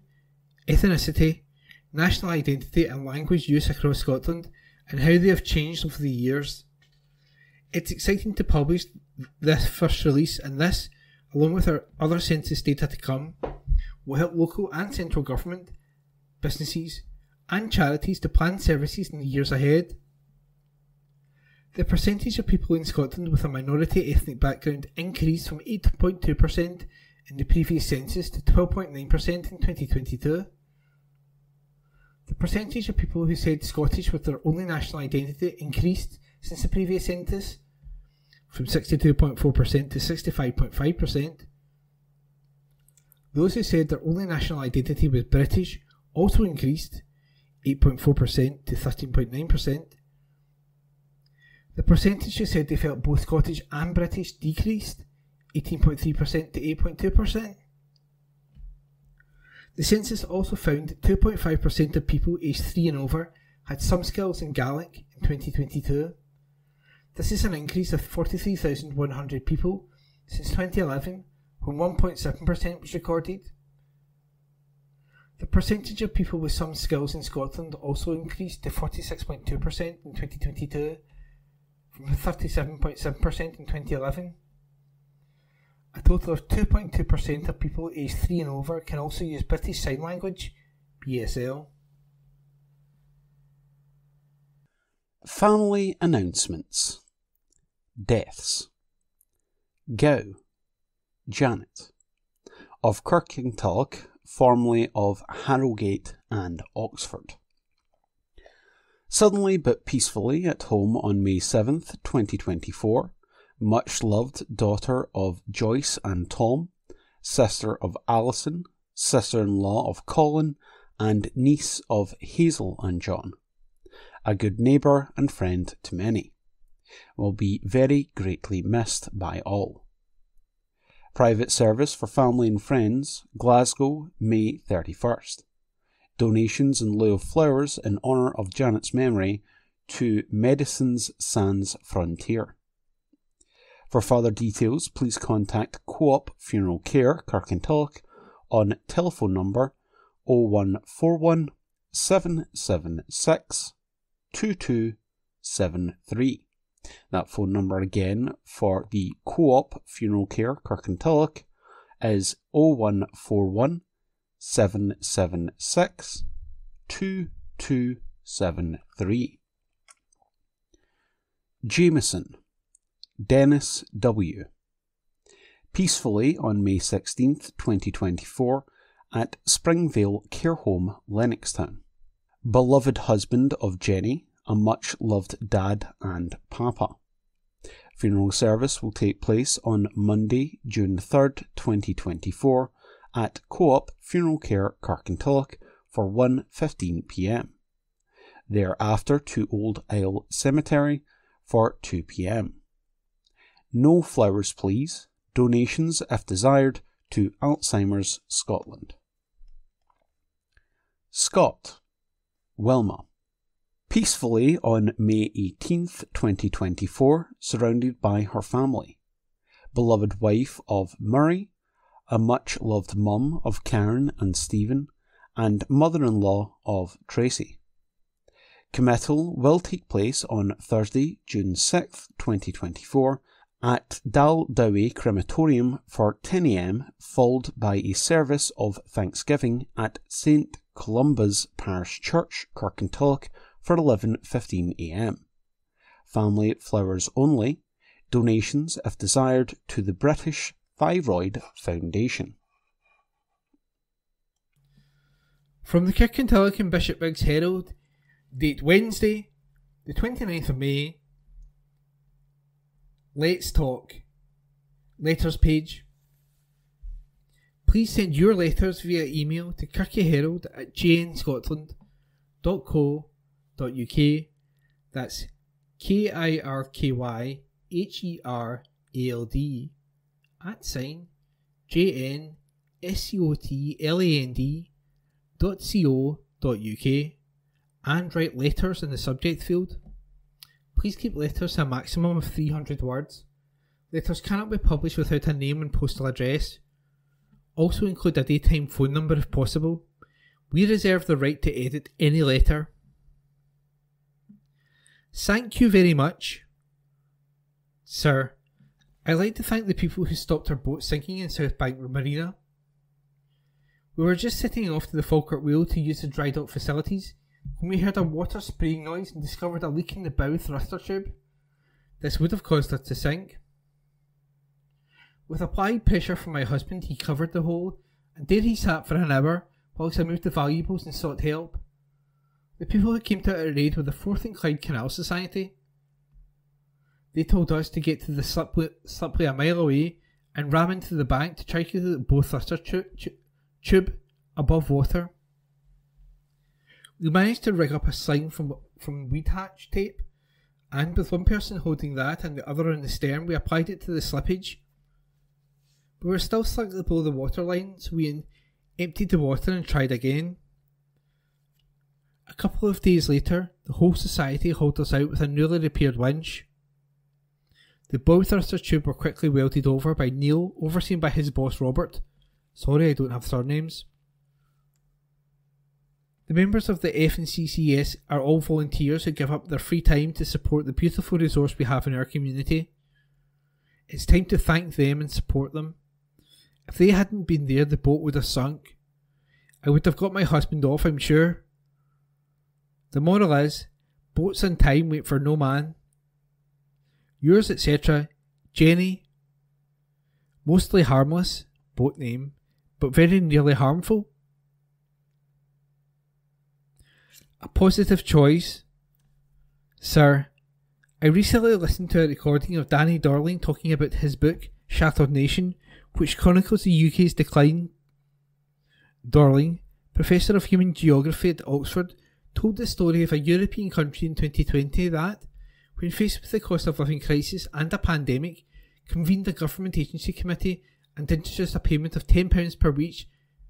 ethnicity, national identity and language use across Scotland and how they have changed over the years. It's exciting to publish this first release, and this, along with our other census data to come, will help local and central government, businesses and charities to plan services in the years ahead." The percentage of people in Scotland with a minority ethnic background increased from eight point two percent in the previous census to twelve point nine percent in twenty twenty-two. The percentage of people who said Scottish with their only national identity increased since the previous census, from sixty-two point four percent to sixty-five point five percent. Those who said their only national identity was British also increased, eight point four percent to thirteen point nine percent. The percentage who said they felt both Scottish and British decreased, eighteen point three percent to eight point two percent. The census also found that two point five percent of people aged three and over had some skills in Gaelic in twenty twenty-two. This is an increase of forty-three thousand one hundred people since twenty eleven, when one point seven percent was recorded. The percentage of people with some skills in Scotland also increased to forty-six point two percent in twenty twenty-two, from thirty-seven point seven percent in twenty eleven. A total of two point two percent of people aged three and over can also use British Sign Language, B S L. Family announcements. Deaths. Gow, Janet, of Kirkintilloch, formerly of Harrogate and Oxford. Suddenly but peacefully at home on May seventh, twenty twenty-four, much-loved daughter of Joyce and Tom, sister of Alison, sister-in-law of Colin, and niece of Hazel and John, a good neighbour and friend to many, will be very greatly missed by all. Private service for family and friends, Glasgow, May thirty-first. Donations in lieu of flowers in honour of Janet's memory to Medicines Sans Frontier. For further details, please contact Co-op Funeral Care, Kirkintilloch, on telephone number oh one four one oh seven seven six, two two seven three. That phone number again for the Co-op Funeral Care Kirkintilloch is oh one four one, seven seven six, two two seven three. Jameson, Dennis W. Peacefully on May sixteenth, twenty twenty-four at Springvale Care Home, Lennoxtown. Beloved husband of Jenny, a much loved dad and papa. Funeral service will take place on Monday, June third, twenty twenty-four at Co-op Funeral Care Kirkintilloch for one fifteen p m. Thereafter to Old Isle Cemetery for two p m. No flowers please, donations if desired to Alzheimer's Scotland. Scott, Wilma. Peacefully on May eighteenth, twenty twenty-four, surrounded by her family. Beloved wife of Murray, a much-loved mum of Karen and Stephen, and mother-in-law of Tracy. Committal will take place on Thursday, June sixth, twenty twenty-four, at Daldowie Crematorium for ten a m, followed by a service of thanksgiving at Saint Columba's Parish Church, Kirkintilloch, for eleven fifteen a m. Family flowers only, donations if desired to the British Thyroid Foundation. From the Kirkintilloch and Bishopbriggs Herald, date Wednesday, the twenty-ninth of May, Let's Talk, letters page. Please send your letters via email to kirkyherald at jnscotland.co.uk. That's K I R K Y H E R A L D at sign J N S C O T L A N D dot co dot U K, and write letters in the subject field. Please keep letters to a maximum of three hundred words. Letters cannot be published without a name and postal address. Also include a daytime phone number if possible. We reserve the right to edit any letter. Thank you very much, sir. I'd like to thank the people who stopped our boat sinking in South Bank Marina. We were just sitting off to the Falkirk Wheel to use the dry dock facilities when we heard a water spraying noise and discovered a leak in the bow thruster tube. This would have caused us to sink. With applied pressure from my husband, he covered the hole, and there he sat for an hour whilst I moved the valuables and sought help. The people who came to our aid were the Forth and Clyde Canal Society. They told us to get to the Slupley a mile away and ram into the bank to try to get the bow thruster tu tu tube above water. We managed to rig up a sling from, from weed hatch tape, and with one person holding that and the other on the stern, we applied it to the slippage. We were still slightly below the water line, so we emptied the water and tried again. A couple of days later, the whole society hauled us out with a newly repaired winch. The bow thruster tube were quickly welded over by Neil, overseen by his boss Robert. Sorry, I don't have surnames. The members of the F N C C S are all volunteers who give up their free time to support the beautiful resource we have in our community. It's time to thank them and support them. If they hadn't been there, the boat would have sunk. I would have got my husband off, I'm sure. The moral is, boats in time wait for no man. Yours, et cetera, Jenny. Mostly harmless, boat name, but very nearly harmful. A positive choice. Sir, I recently listened to a recording of Danny Darling talking about his book, Shattered Nation, which chronicles the U K's decline. Darling, Professor of Human Geography at Oxford, told the story of a European country in twenty twenty that, when faced with the cost of living crisis and a pandemic, convened a government agency committee and introduced a payment of ten pounds per week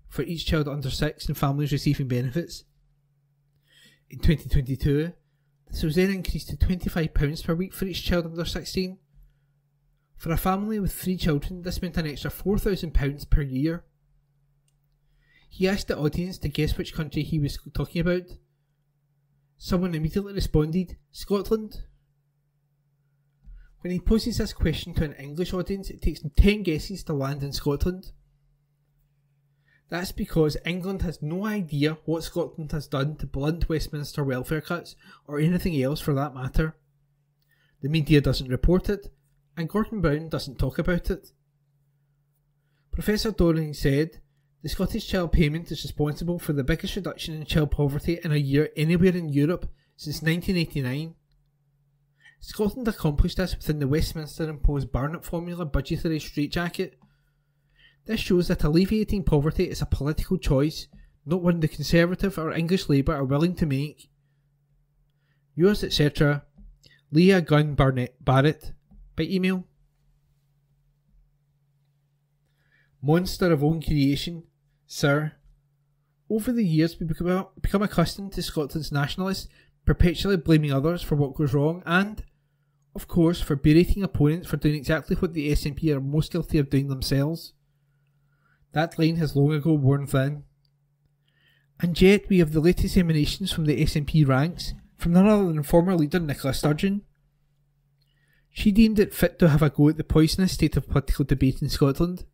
for each child under six and families receiving benefits. In twenty twenty-two, this was then increased to twenty-five pounds per week for each child under sixteen. For a family with three children, this meant an extra four thousand pounds per year. He asked the audience to guess which country he was talking about. Someone immediately responded, Scotland. When he poses this question to an English audience, it takes him ten guesses to land in Scotland. That's because England has no idea what Scotland has done to blunt Westminster welfare cuts, or anything else for that matter. The media doesn't report it, and Gordon Brown doesn't talk about it. Professor Doring said, the Scottish child payment is responsible for the biggest reduction in child poverty in a year anywhere in Europe since nineteen eighty-nine. Scotland accomplished this within the Westminster-imposed Barnett formula budgetary straitjacket. This shows that alleviating poverty is a political choice, not one the Conservative or English Labour are willing to make. Yours, et cetera, Leah Gunn Barnett Barrett, by email. Monster of own creation, sir. Over the years we become accustomed to Scotland's nationalists perpetually blaming others for what goes wrong and, of course, for berating opponents for doing exactly what the S N P are most guilty of doing themselves. That line has long ago worn thin. And yet we have the latest emanations from the S N P ranks, from none other than former leader Nicola Sturgeon. She deemed it fit to have a go at the poisonous state of political debate in Scotland.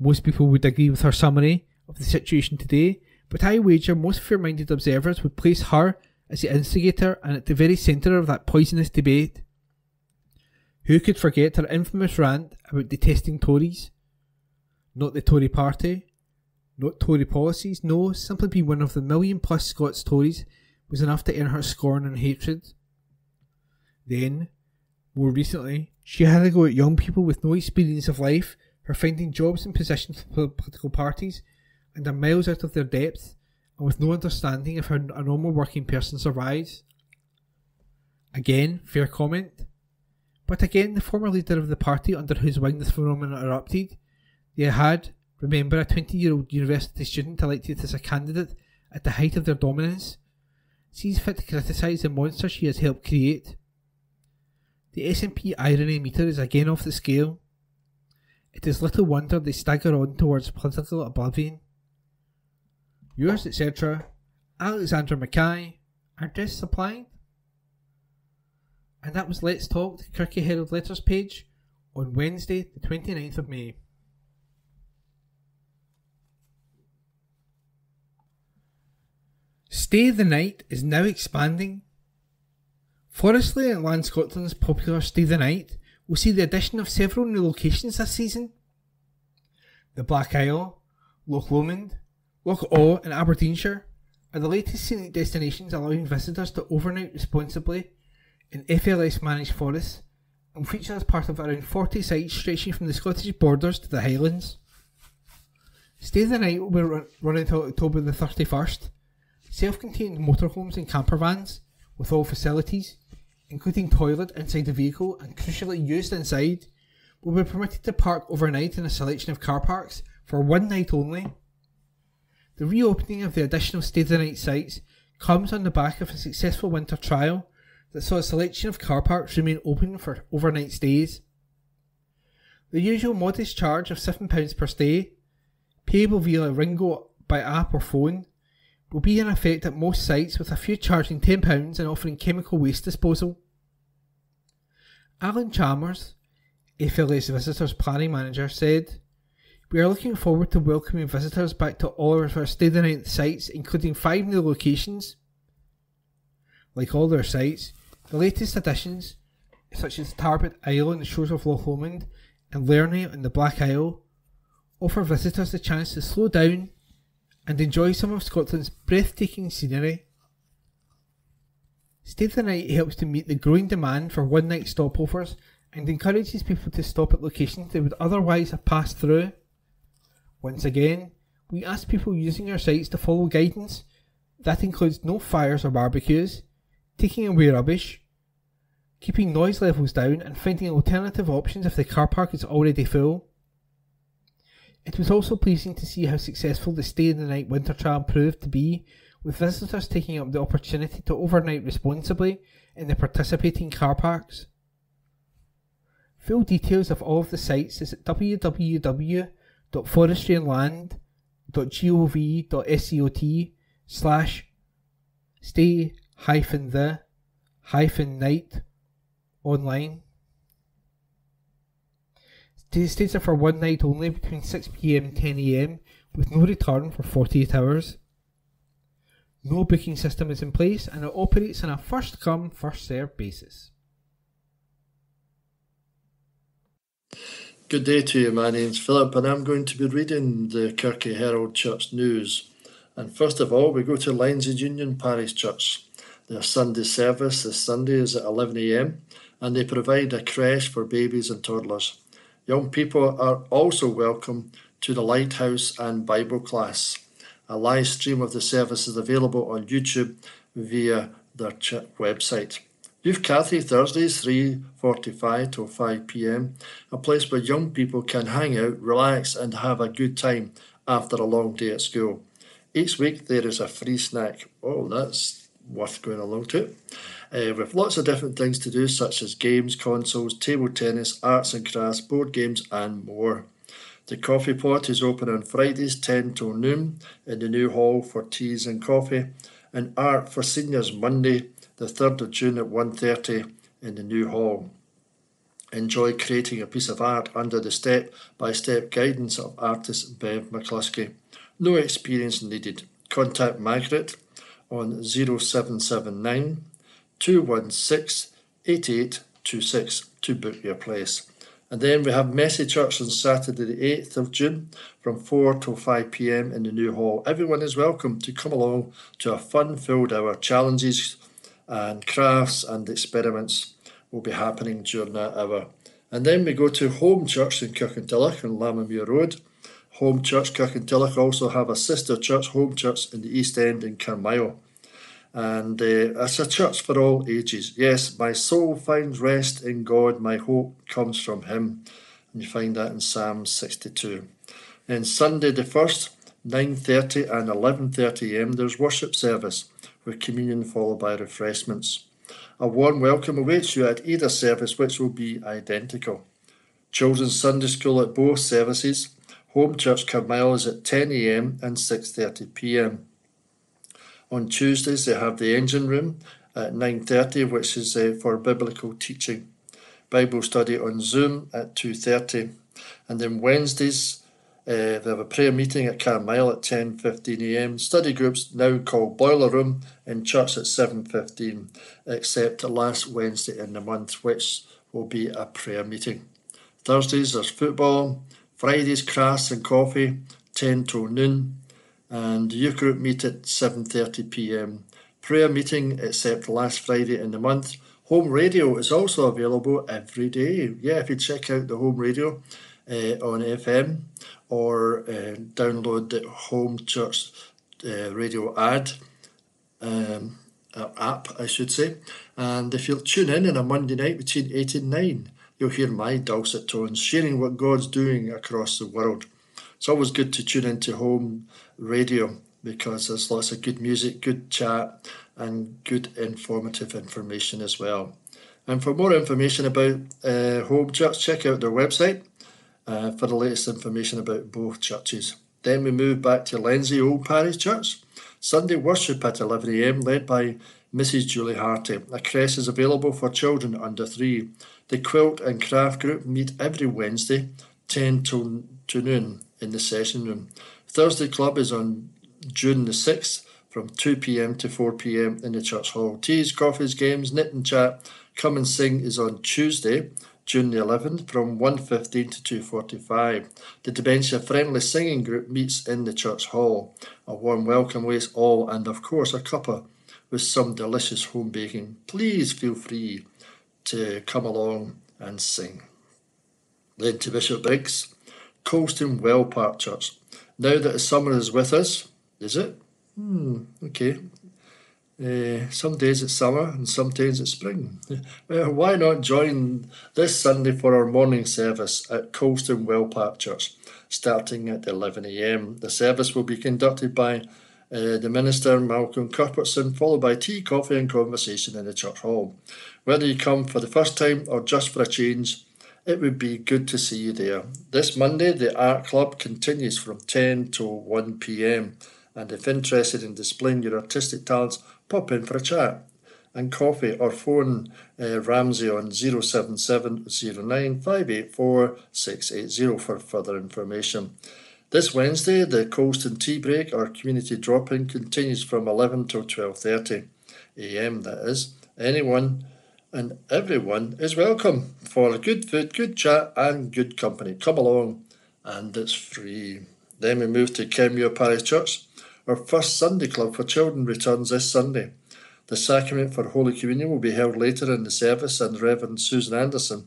Most people would agree with her summary of the situation today, but I wager most fair-minded observers would place her as the instigator and at the very centre of that poisonous debate. Who could forget her infamous rant about detesting Tories? Not the Tory party, not Tory policies, no, simply being one of the million plus Scots Tories was enough to earn her scorn and hatred. Then, more recently, she had a go at young people with no experience of life for finding jobs and positions for political parties and are miles out of their depth and with no understanding of how a normal working person survives. Again, fair comment. But again, the former leader of the party under whose wing this phenomenon erupted, they had, remember, a twenty-year-old university student elected as a candidate at the height of their dominance, sees fit to criticise the monster she has helped create. The S N P irony meter is again off the scale. It is little wonder they stagger on towards political oblivion. Yours, et cetera, Alexander Mackay, address supplied. And that was Let's Talk, the Kirkintilloch Herald letters page, on Wednesday the twenty-ninth of May. Stay the Night is now expanding. Forestleigh and Land Scotland's popular Stay the Night will see the addition of several new locations this season. The Black Isle, Loch Lomond, Loch Awe and Aberdeenshire are the latest scenic destinations allowing visitors to overnight responsibly in F L S managed forests and feature as part of around forty sites stretching from the Scottish borders to the Highlands. Stay the Night will be run, run until October the thirty-first. Self-contained motorhomes and campervans with all facilities, including toilet inside the vehicle and crucially used inside, will be permitted to park overnight in a selection of car parks for one night only. The reopening of the additional Stay the Night sites comes on the back of a successful winter trial that saw a selection of car parks remain open for overnight stays. The usual modest charge of seven pounds per stay, payable via Ringo by app or phone, will be in effect at most sites, with a few charging ten pounds and offering chemical waste disposal. Alan Chalmers, F L S Visitors Planning Manager, said, "We are looking forward to welcoming visitors back to all of our Stay the Night sites, including five new locations." Like all their sites, the latest additions, such as Tarbert Isle on the shores of Loch Lomond and Lairney on the Black Isle, offer visitors the chance to slow down and enjoy some of Scotland's breathtaking scenery. Stay the Night helps to meet the growing demand for one-night stopovers and encourages people to stop at locations they would otherwise have passed through. Once again, we ask people using our sites to follow guidance. That includes no fires or barbecues, taking away rubbish, keeping noise levels down and finding alternative options if the car park is already full. It was also pleasing to see how successful the Stay the Night winter trial proved to be, with visitors taking up the opportunity to overnight responsibly in the participating car parks. Full details of all of the sites is at w w w dot forestry and land www dot scot slash stay hyphen the hyphen night online. Stays are for one night only between six p m and ten a m with no return for forty-eight hours. No booking system is in place and it operates on a first come, first served basis. Good day to you, my name's Philip and I'm going to be reading the Kirkintilloch Herald Church News. And first of all, we go to Lions of Union Parish Church. Their Sunday service this Sunday is at eleven a m and they provide a creche for babies and toddlers. Young people are also welcome to the Lighthouse and Bible class. A live stream of the service is available on YouTube via their website. Youth Cathy Thursdays, three forty-five to five p m, a place where young people can hang out, relax and have a good time after a long day at school. Each week there is a free snack. Oh, that's worth going along to. Uh, with lots of different things to do, such as games, consoles, table tennis, arts and crafts, board games and more. The Coffee Pot is open on Fridays ten till noon in the new hall for teas and coffee, and Art for Seniors Monday the third of June at one thirty in the new hall. Enjoy creating a piece of art under the step-by-step guidance of artist Bev McCluskey. No experience needed. Contact Margaret on zero seven seven nine, two one six, eight eight two six to book your place. And then we have Messy Church on Saturday the eighth of June from four till five p m in the new hall. Everyone is welcome to come along to a fun-filled hour. Challenges and crafts and experiments will be happening during that hour. And then we go to Home Church in Kirkintilloch on Lammermuir Road. Home Church Kirkintilloch also have a sister church, Home Church, in the East End in Carmyle. And uh, it's a church for all ages. Yes, my soul finds rest in God, my hope comes from him. And you find that in Psalm sixty-two. And Sunday the first, nine thirty and eleven thirty a m, there's worship service with communion followed by refreshments. A warm welcome awaits you at either service, which will be identical. Children's Sunday School at both services. Home Church Carmel is at ten a m and six thirty p m. On Tuesdays, they have the Engine Room at nine thirty, which is uh, for biblical teaching. Bible study on Zoom at two thirty. And then Wednesdays, uh, they have a prayer meeting at Carmel at ten fifteen a m. Study groups, now called Boiler Room, in church at seven fifteen, except last Wednesday in the month, which will be a prayer meeting. Thursdays, there's football. Fridays, crafts and coffee, ten till noon. And youth group meet at seven thirty p m. Prayer meeting, except last Friday in the month. Home radio is also available every day. Yeah, if you check out the home radio uh, on F M or uh, download the Home Church uh, radio ad, um, app, I should say. And if you'll tune in on a Monday night between eight and nine, you'll hear my dulcet tones sharing what God's doing across the world. It's always good to tune into home radio because there's lots of good music, good chat and good informative information as well. And for more information about uh, Home Church, check out their website uh, for the latest information about both churches. Then we move back to Lenzie Old Parish Church. Sunday worship at eleven a m led by Missus Julie Harty. A creche is available for children under three. The Quilt and Craft Group meet every Wednesday ten till noon. In the session room. Thursday Club is on June the sixth from two p m to four p m in the church hall. Teas, coffees, games, knit and chat. Come and Sing is on Tuesday, June the eleventh from one fifteen to two forty-five. The Dementia Friendly Singing Group meets in the church hall. A warm welcome awaits all and of course a cuppa with some delicious home baking. Please feel free to come along and sing. Then to Bishopbriggs. Colston Well Park Church. Now that the summer is with us, is it? Hmm, okay. Uh, some days it's summer and some days it's spring. Well, why not join this Sunday for our morning service at Colston Well Park Church, starting at eleven a m. The service will be conducted by uh, the minister, Malcolm Cuthbertson, followed by tea, coffee and conversation in the church hall. Whether you come for the first time or just for a change, It would be good to see you there. This Monday, the Art Club continues from ten to one p m and if interested in displaying your artistic talents, pop in for a chat and coffee or phone uh, Ramsey on oh seven seven oh nine five eight four six eight oh for further information. This Wednesday, the Coast and Tea Break or community drop-in continues from eleven till twelve thirty a m, that is. Anyone and everyone is welcome for good food, good chat and good company. Come along, and it's free. Then we move to Kenmure Parish Church. Our first Sunday club for children returns this Sunday. The sacrament for Holy Communion will be held later in the service and Reverend Susan Anderson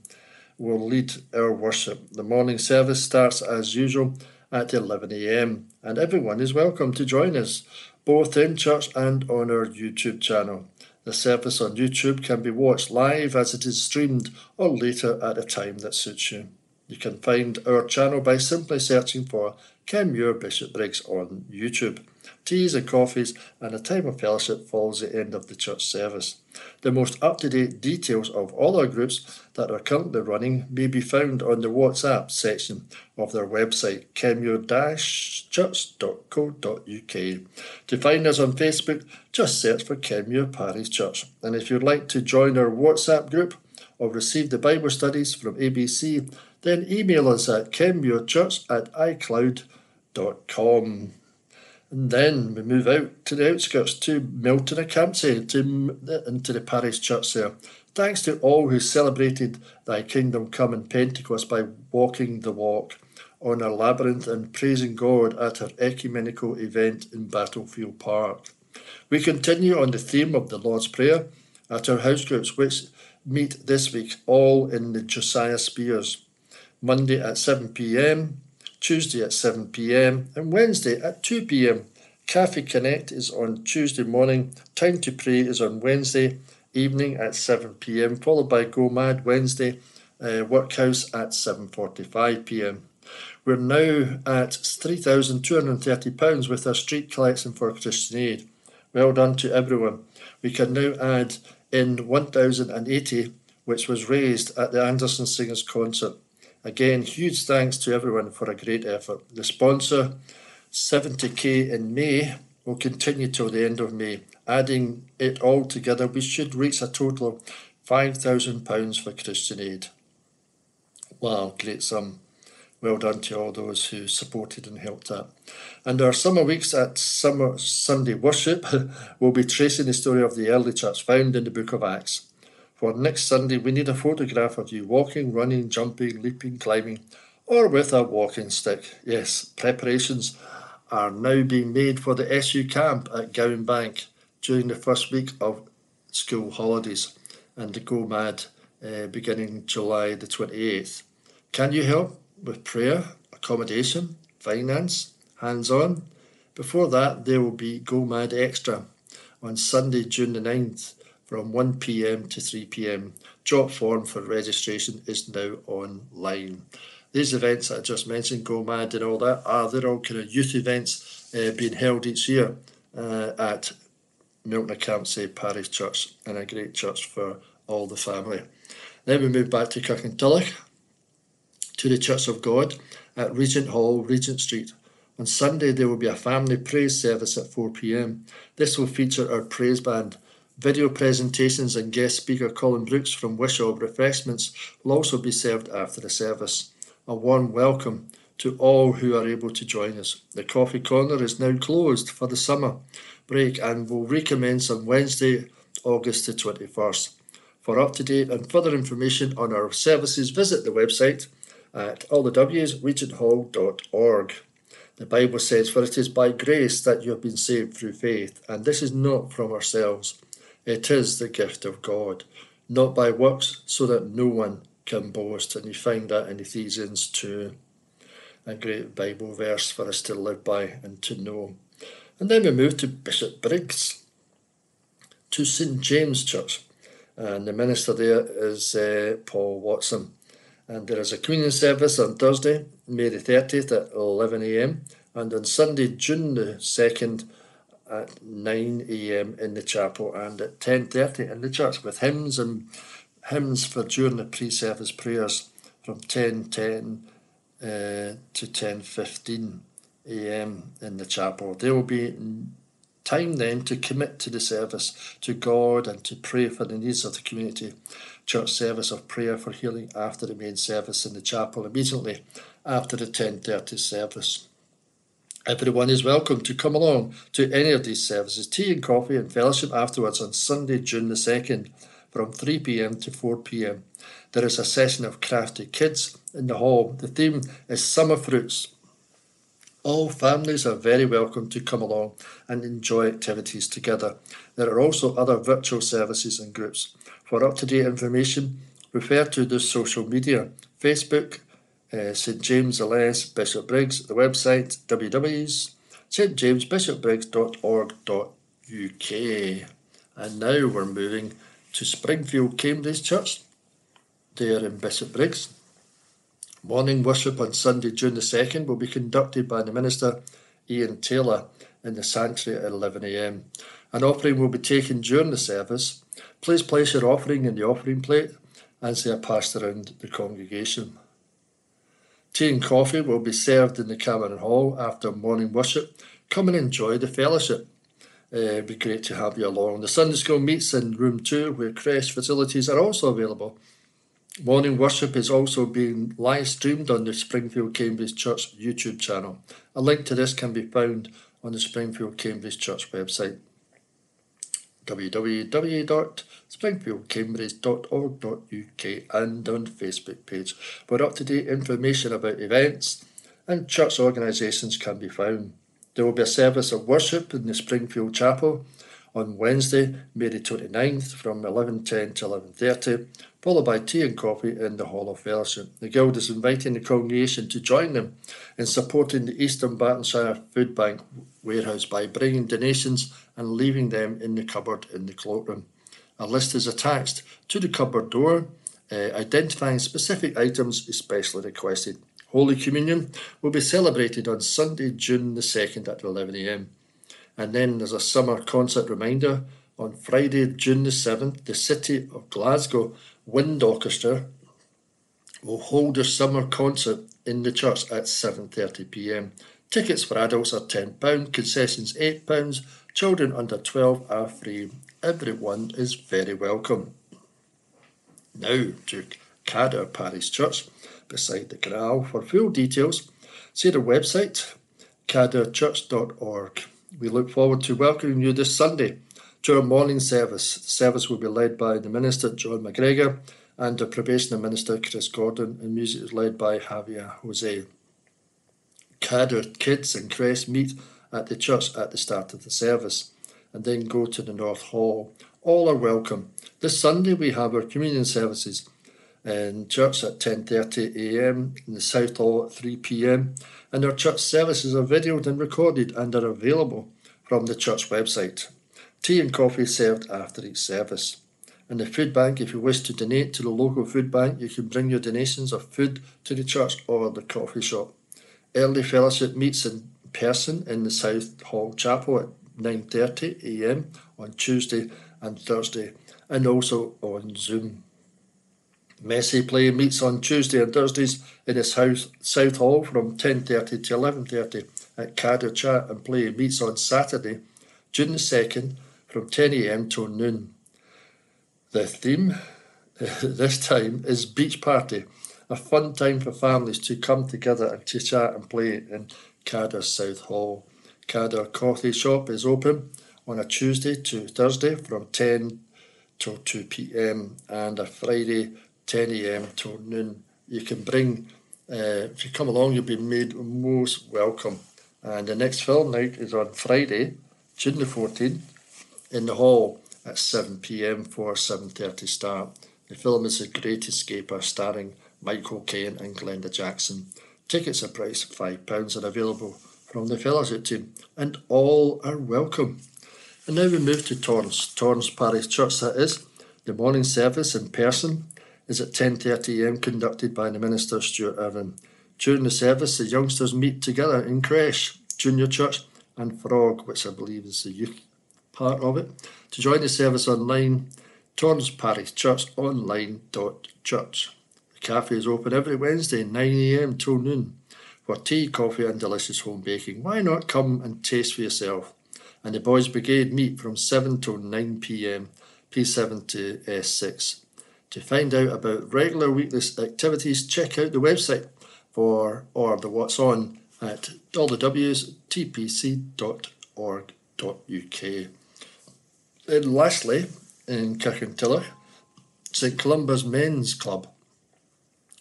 will lead our worship. The morning service starts as usual at eleven a m and everyone is welcome to join us, both in church and on our YouTube channel. The service on YouTube can be watched live as it is streamed or later at a time that suits you. You can find our channel by simply searching for Kenmure Bishopbriggs on YouTube. Teas and coffees and a time of fellowship follows the end of the church service. The most up-to-date details of all our groups that are currently running may be found on the WhatsApp section of their website kenmure dash church dot co dot u k. To find us on Facebook, just search for Kenmure Parish Church. And if you'd like to join our WhatsApp group or receive the Bible studies from A B C, then email us at kenmurechurch at icloud dot com. And then we move out to the outskirts to Milton a Campsie, to into the parish church there. Thanks to all who celebrated Thy Kingdom Come in Pentecost by walking the walk on our labyrinth and praising God at our ecumenical event in Battlefield Park. We continue on the theme of the Lord's Prayer at our house groups, which meet this week all in the Josiah Spears. Monday at seven p m, Tuesday at seven p m and Wednesday at two p m. Café Connect is on Tuesday morning, Time to Pray is on Wednesday evening at seven p m, followed by Go Mad Wednesday uh, Workhouse at seven forty-five p m. We're now at three thousand two hundred and thirty pounds with our street collection for Christian Aid. Well done to everyone. We can now add in one thousand eighty pounds, which was raised at the Anderson Singers concert. Again, huge thanks to everyone for a great effort. The sponsor, seventy k in May, will continue till the end of May. Adding it all together, we should reach a total of five thousand pounds for Christian Aid. Wow, great sum. Well done to all those who supported and helped out. And our summer weeks at Summer Sunday Worship will be tracing the story of the early church found in the Book of Acts. For next Sunday, we need a photograph of you walking, running, jumping, leaping, climbing, or with a walking stick. Yes, preparations are now being made for the S U camp at Gowan Bank during the first week of school holidays and the Go Mad uh, beginning July the twenty-eighth. Can you help with prayer, accommodation, finance, hands-on? Before that, there will be Go Mad Extra on Sunday, June the ninth. From one p m to three p m. Job form for registration is now online. These events I just mentioned, Go Mad and all that, are they're all kind of youth events uh, being held each year uh, at Milton a Campsie Parish Church, and a great church for all the family. Then we move back to Kirkintilloch, to the Church of God at Regent Hall, Regent Street. On Sunday there will be a family praise service at four p m. This will feature our praise band. Video presentations and guest speaker Colin Brooks from Wishaw Refreshments will also be served after the service. A warm welcome to all who are able to join us. The Coffee Corner is now closed for the summer break and will recommence on Wednesday, August the twenty-first. For up-to-date and further information on our services, visit the website at all the w s regent hall dot org. The Bible says, "For it is by grace that you have been saved through faith, and this is not from ourselves. It is the gift of God, not by works, so that no one can boast." And you find that in Ephesians two, a great Bible verse for us to live by and to know. And then we move to Bishopbriggs, to Saint James Church. And the minister there is uh, Paul Watson. And there is a communion service on Thursday, May the thirtieth at eleven a m. And on Sunday, June the second, at nine a m in the chapel and at ten thirty in the church with hymns and hymns for during the pre-service prayers from ten ten uh, to ten fifteen a m in the chapel. There will be time then to commit to the service, to God, and to pray for the needs of the community. Church service of prayer for healing after the main service in the chapel immediately after the ten thirty service. Everyone is welcome to come along to any of these services, tea and coffee and fellowship afterwards on Sunday, June the second, from three p m to four p m. There is a session of crafty kids in the hall. The theme is summer fruits. All families are very welcome to come along and enjoy activities together. There are also other virtual services and groups. For up-to-date information, refer to the social media, Facebook, uh, St James L S, Bishopbriggs, the website w w w dot st james bishopbriggs dot org dot u k. And now we're moving to Springfield Cambridge Church, there in Bishopbriggs. Morning worship on Sunday, June the second, will be conducted by the Minister Ian Taylor in the sanctuary at eleven a m. An offering will be taken during the service. Please place your offering in the offering plate as they are passed around the congregation. Tea and coffee will be served in the Cameron Hall after morning worship. Come and enjoy the fellowship. Uh, it would be great to have you along. The Sunday School meets in room two, where creche facilities are also available. Morning worship is also being live streamed on the Springfield Cambridge Church YouTube channel. A link to this can be found on the Springfield Cambridge Church website, w w w dot springfield cambridge dot org dot u k, and on Facebook page, where up-to-date information about events and church organisations can be found. There will be a service of worship in the Springfield Chapel on Wednesday, May the twenty-ninth, from eleven ten to eleven thirty, followed by tea and coffee in the Hall of Fellowship. The Guild is inviting the congregation to join them in supporting the East Dunbartonshire Food Bank warehouse by bringing donations and leaving them in the cupboard in the cloakroom. A list is attached to the cupboard door, uh, identifying specific items especially requested. Holy Communion will be celebrated on Sunday, June the second at eleven a m. And then there's a summer concert reminder on Friday, June the seventh. The City of Glasgow Wind Orchestra will hold a summer concert in the church at seven thirty p m. Tickets for adults are ten pounds, concessions eight pounds, children under twelve are free. Everyone is very welcome. Now to Cadder Parish Church beside the Graal. For full details, see the website cadder church dot org. We look forward to welcoming you this Sunday to our morning service. The service will be led by the Minister John McGregor and the Probationer Minister Chris Gordon, and music is led by Javier Jose. Cadder Kids and Crest meet at the church at the start of the service and then go to the North Hall. All are welcome. This Sunday we have our communion services in church at ten thirty a m, in the South Hall at three p m, and our church services are videoed and recorded and are available from the church website. Tea and coffee served after each service. And the food bank, if you wish to donate to the local food bank, you can bring your donations of food to the church or the coffee shop. Early fellowship meets in person in the South Hall Chapel at nine thirty a m on Tuesday and Thursday, and also on Zoom. Messy play meets on Tuesday and Thursdays in this house, South Hall, from ten thirty to eleven thirty at Cadder. Chat and Play meets on Saturday, June the second, from ten a m till noon. The theme this time is Beach Party, a fun time for families to come together and to chat and play in Cadder South Hall. Cadder Coffee Shop is open on a Tuesday to Thursday from ten till two p m and a Friday ten a m till noon. You can bring, uh, if you come along, you'll be made most welcome. And the next film night is on Friday, June the fourteenth, in the hall at seven p m for seven thirty start. The film is The Great Escaper, starring Michael Caine and Glenda Jackson. Tickets are priced at five pounds and available from the fellowship team, and all are welcome. And now we move to Torrance, Torrance Parish Church that is. The morning service in person is at ten thirty a m, conducted by the Minister Stuart Irvine. During the service, the youngsters meet together in creche, junior church, and Frog, which I believe is the youth part of it. To join the service online, Torrance Parish Church online dot church. The cafe is open every Wednesday, nine a m till noon, for tea, coffee and delicious home baking. Why not come and taste for yourself? And the Boys Brigade meet from seven till nine p m, P seven to S six. To find out about regular weekly activities, check out the website for or the What's On at all the w s t p c dot org dot u k. And lastly, in Kirkintilloch, St Columba's Men's Club.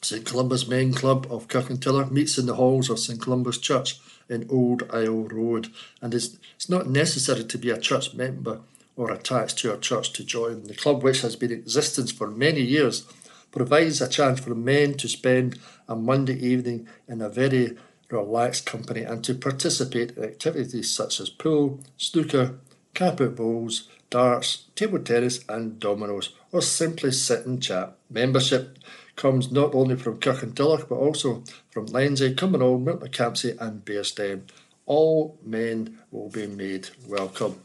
St Columba's Men's Club of Kirkintilloch meets in the halls of St Columba's Church in Old Isle Road, and it's, it's not necessary to be a church member or attached to a church to join. The club, which has been in existence for many years, provides a chance for men to spend a Monday evening in a very relaxed company and to participate in activities such as pool, snooker, carpet bowls, darts, table tennis and dominoes, or simply sit and chat. Membership comes not only from Kirkintilloch but also from Lindsay, Cumbernauld, Milton-le-Campsie and Bearsden. All men will be made welcome.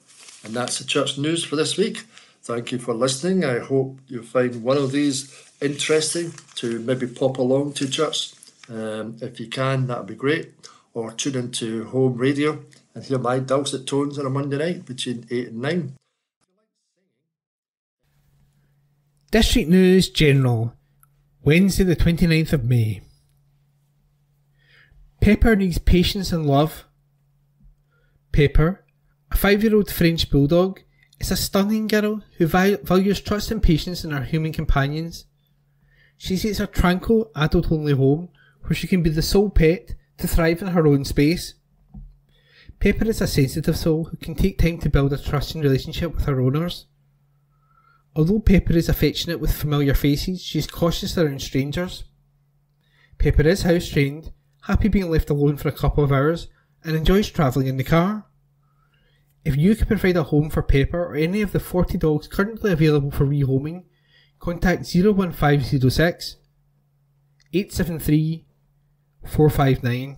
And that's the church news for this week. Thank you for listening. I hope you find one of these interesting to maybe pop along to church. Um, if you can, that would be great. Or tune into home radio and hear my dulcet tones on a Monday night between eight and nine. District News General, Wednesday the twenty-ninth of May. Pepper needs patience and love. Pepper, a five-year-old French bulldog, is a stunning girl who values trust and patience in her human companions. She seeks her tranquil, adult-only home where she can be the sole pet to thrive in her own space. Pepper is a sensitive soul who can take time to build a trusting relationship with her owners. Although Pepper is affectionate with familiar faces, she is cautious around strangers. Pepper is house-trained, happy being left alone for a couple of hours, and enjoys travelling in the car. If you can provide a home for Pepper or any of the forty dogs currently available for rehoming, contact zero one five zero six, eight seven three, four five nine.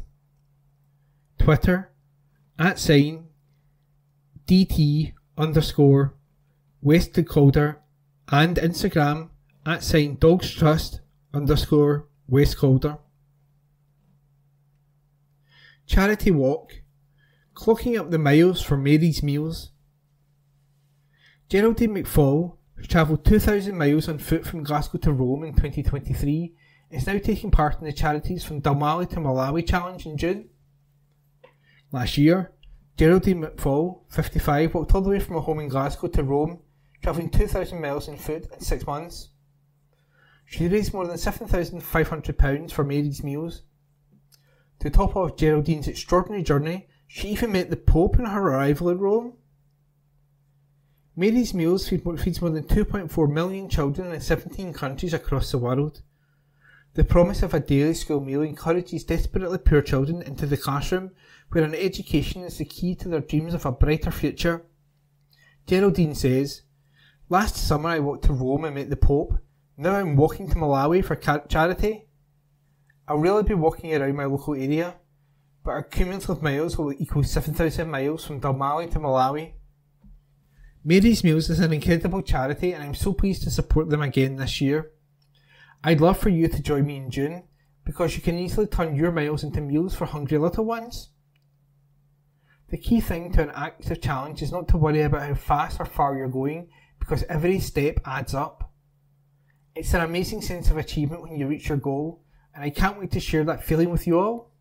Twitter, at sign, dt underscore, Westwood Calder, and Instagram, at sign dogstrust underscore, West Calder. Charity Walk, clocking up the miles for Mary's Meals. Geraldine McFall, who travelled two thousand miles on foot from Glasgow to Rome in twenty twenty-three, is now taking part in the Charities from Dalmally to Malawi challenge in June. Last year, Geraldine McFall, fifty-five, walked all the way from her home in Glasgow to Rome, travelling two thousand miles on foot in six months. She raised more than seven thousand five hundred pounds for Mary's Meals. To top off Geraldine's extraordinary journey, she even met the Pope on her arrival in Rome. Mary's Meals feeds more than two point four million children in seventeen countries across the world. The promise of a daily school meal encourages desperately poor children into the classroom, where an education is the key to their dreams of a brighter future. Geraldine says, "Last summer I walked to Rome and met the Pope. Now I'm walking to Malawi for charity. I'll really be walking around my local area, but our cumulative miles will equal seven thousand miles from Dalmally to Malawi." Mary's Meals is an incredible charity and I'm so pleased to support them again this year. I'd love for you to join me in June, because you can easily turn your miles into meals for hungry little ones. The key thing to an active challenge is not to worry about how fast or far you're going, because every step adds up. It's an amazing sense of achievement when you reach your goal, and I can't wait to share that feeling with you all.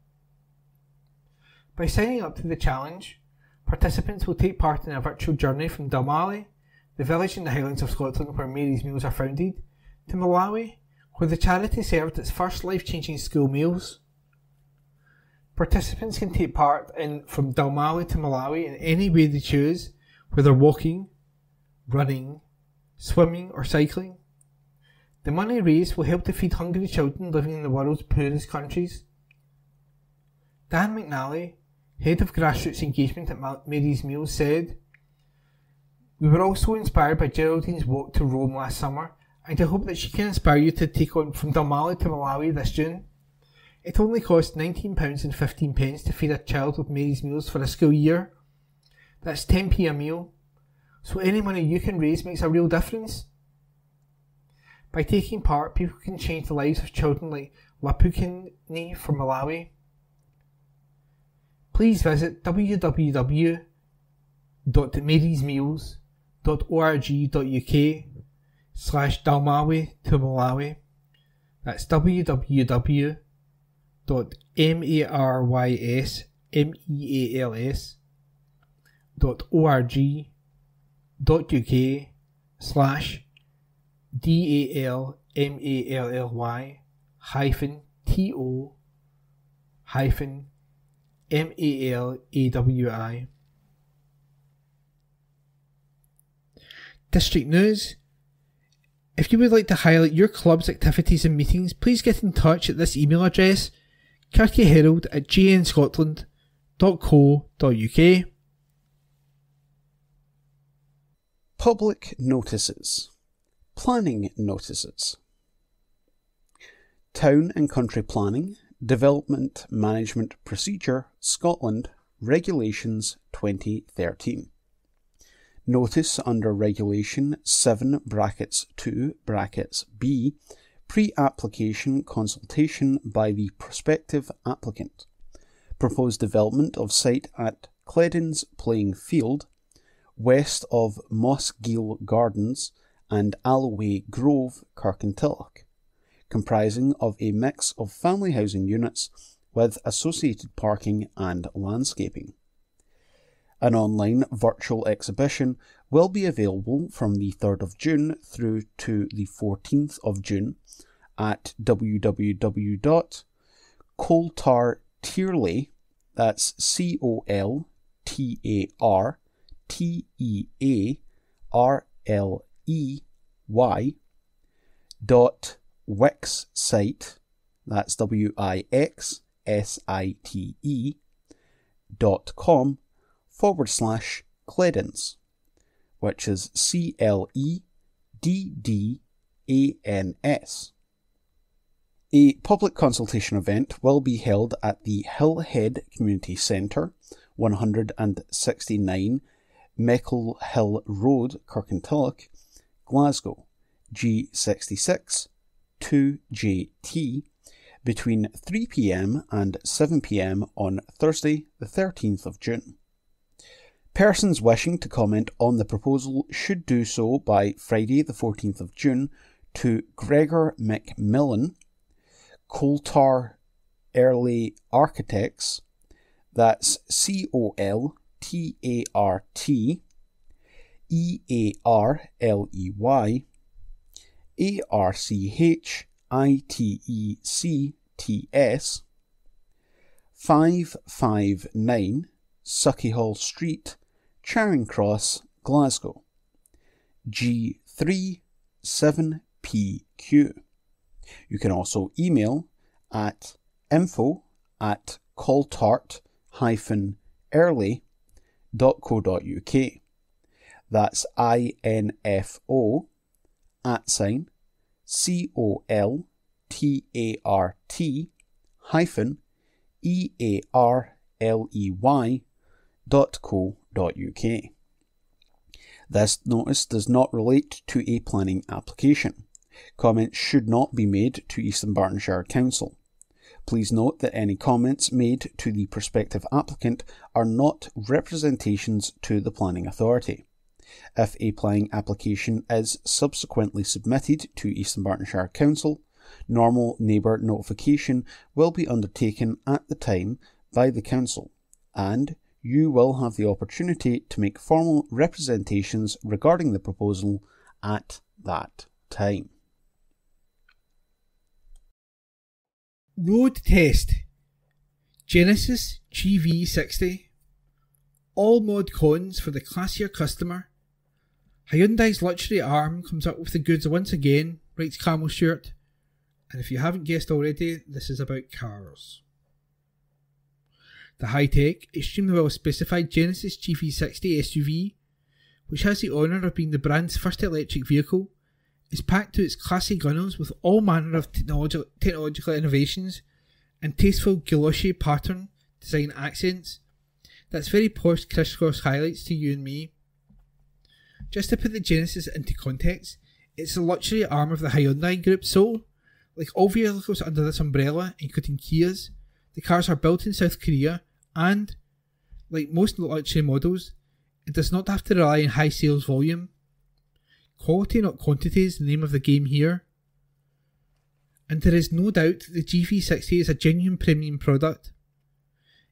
By signing up to the challenge, participants will take part in a virtual journey from Dalmally, the village in the Highlands of Scotland where Mary's Meals are founded, to Malawi, where the charity served its first life-changing school meals. Participants can take part in From Dalmally to Malawi in any way they choose, whether walking, running, swimming or cycling. The money raised will help to feed hungry children living in the world's poorest countries. Dan McNally, head of grassroots engagement at Mary's Meals, said, "We were all so inspired by Geraldine's walk to Rome last summer, and I hope that she can inspire you to take on From Dalmally to Malawi this June. It only costs nineteen pounds fifteen to feed a child with Mary's Meals for a school year. That's ten p a meal, so any money you can raise makes a real difference." By taking part, people can change the lives of children like Lapukini from Malawi. Please visit w w w dot marys meals dot org dot u k slash Dalmawi to Malawi. That's w w w dot marys meals dot org dot u k slash D A L M A L Y hyphen T O hyphen M A L A W I. District News. If you would like to highlight your club's activities and meetings, please get in touch at this email address, kirkintilloch herald at j n scotland dot co dot u k. Public notices. Planning notices. Town and Country Planning, Development Management Procedure, Scotland, Regulations twenty thirteen. Notice under Regulation seven brackets two brackets B, pre-application consultation by the prospective applicant. Proposed development of site at Cleddon's Playing Field, west of Mossgiel Gardens and Alloway Grove, Kirkintilloch, comprising of a mix of family housing units with associated parking and landscaping. An online virtual exhibition will be available from the third of June through to the fourteenth of June at w w w dot coltartierley, that's C O L T A R T E A R L E Y, dot wixsite, that's W I X S I T E, dot com, forward slash Cleddans, which is C L E D D A N S. A public consultation event will be held at the Hillhead Community Centre, one hundred sixty-nine Meckle Hill Road, Kirkintilloch, Glasgow, G sixty-six two J T, between three p m and seven p m on Thursday the thirteenth of June. Persons wishing to comment on the proposal should do so by Friday the fourteenth of June to Gregor McMillan, Coltar Early Architects, that's C O L T A R T E A R L E Y A R C H I T E C T S, five five nine Sucky Hall Street, Charing Cross, Glasgow, G three seven P Q. You can also email at info at coltart dash early dot co dot u k. That's I N F O at sign C O L T A R T hyphen E A R L E Y dot co dot u k. This notice does not relate to a planning application. Comments should not be made to East Dunbartonshire Council. Please note that any comments made to the prospective applicant are not representations to the planning authority. If a planning application is subsequently submitted to East Dunbartonshire Council, normal neighbour notification will be undertaken at the time by the council, and you will have the opportunity to make formal representations regarding the proposal at that time. Road Test. Genesis G V sixty. All mod cons for the classier customer. Hyundai's luxury arm comes up with the goods once again, writes Camel Shirt. And if you haven't guessed already, this is about cars. The high-tech, extremely well-specified Genesis G V sixty S U V, which has the honour of being the brand's first electric vehicle, is packed to its classy gunnels with all manner of technolog technological innovations and tasteful galoche pattern design accents. That's very posh crisscross highlights to you and me. Just to put the Genesis into context, it's the luxury arm of the Hyundai Group, so, like all vehicles under this umbrella, including Kias, the cars are built in South Korea, and, like most luxury models, it does not have to rely on high sales volume. Quality, not quantity, is the name of the game here. And there is no doubt that the G V sixty is a genuine premium product.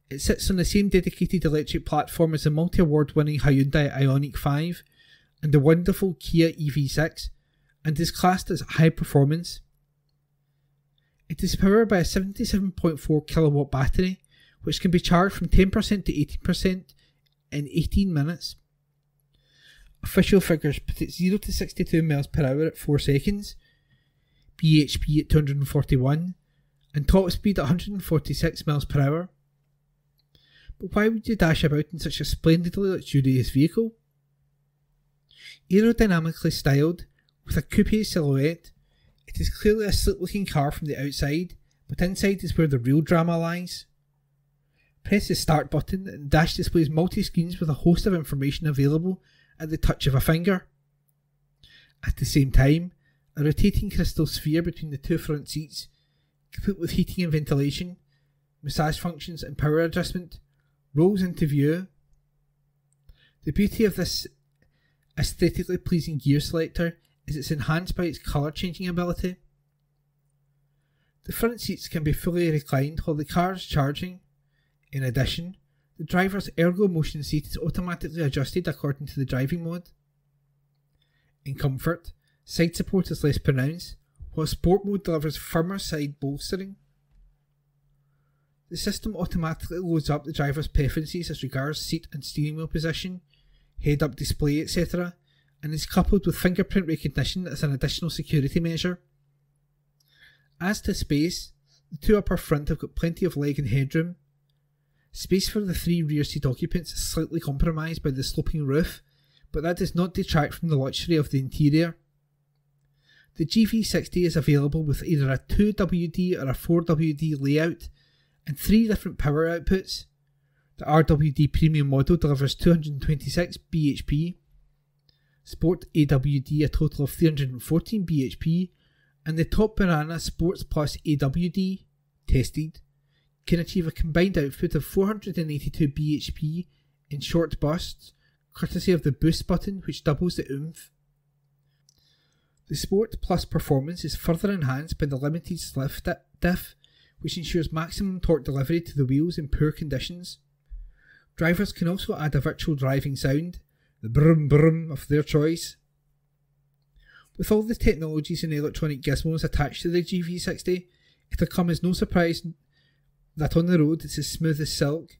It sits on the same dedicated electric platform as the multi-award winning Hyundai Ioniq five and the wonderful Kia E V six, and is classed as high performance. It is powered by a seventy-seven point four kilowatt battery, which can be charged from ten percent to eighteen percent in eighteen minutes. Official figures put it zero to sixty-two miles per hour at four seconds, B H P at two hundred forty-one, and top speed at one hundred forty-six miles per hour. But why would you dash about in such a splendidly luxurious vehicle? Aerodynamically styled, with a coupe silhouette, it is clearly a sleek looking car from the outside, but inside is where the real drama lies. Press the start button and the dash displays multi-screens with a host of information available at the touch of a finger. At the same time, a rotating crystal sphere between the two front seats, complete with heating and ventilation, massage functions and power adjustment, rolls into view. The beauty of this aesthetically pleasing gear selector is it's enhanced by its colour changing ability. The front seats can be fully reclined while the car is charging. In addition, the driver's ergo motion seat is automatically adjusted according to the driving mode. In comfort, side support is less pronounced, while sport mode delivers firmer side bolstering. The system automatically loads up the driver's preferences as regards seat and steering wheel position, head-up display, et cetera, and is coupled with fingerprint recognition as an additional security measure. As to space, the two upper front have got plenty of leg and headroom. Space for the three rear seat occupants is slightly compromised by the sloping roof, but that does not detract from the luxury of the interior. The G V sixty is available with either a two W D or a four W D layout, and three different power outputs. The R W D premium model delivers two hundred twenty-six B H P, Sport A W D a total of three hundred fourteen B H P, and the Top Banana Sports Plus A W D, tested, can achieve a combined output of four hundred eighty-two B H P in short bursts, courtesy of the boost button which doubles the oomph. The Sport Plus performance is further enhanced by the limited slip diff, which ensures maximum torque delivery to the wheels in poor conditions. Drivers can also add a virtual driving sound, the brum brum of their choice. With all the technologies and electronic gizmos attached to the G V sixty, it'll come as no surprise that on the road it's as smooth as silk.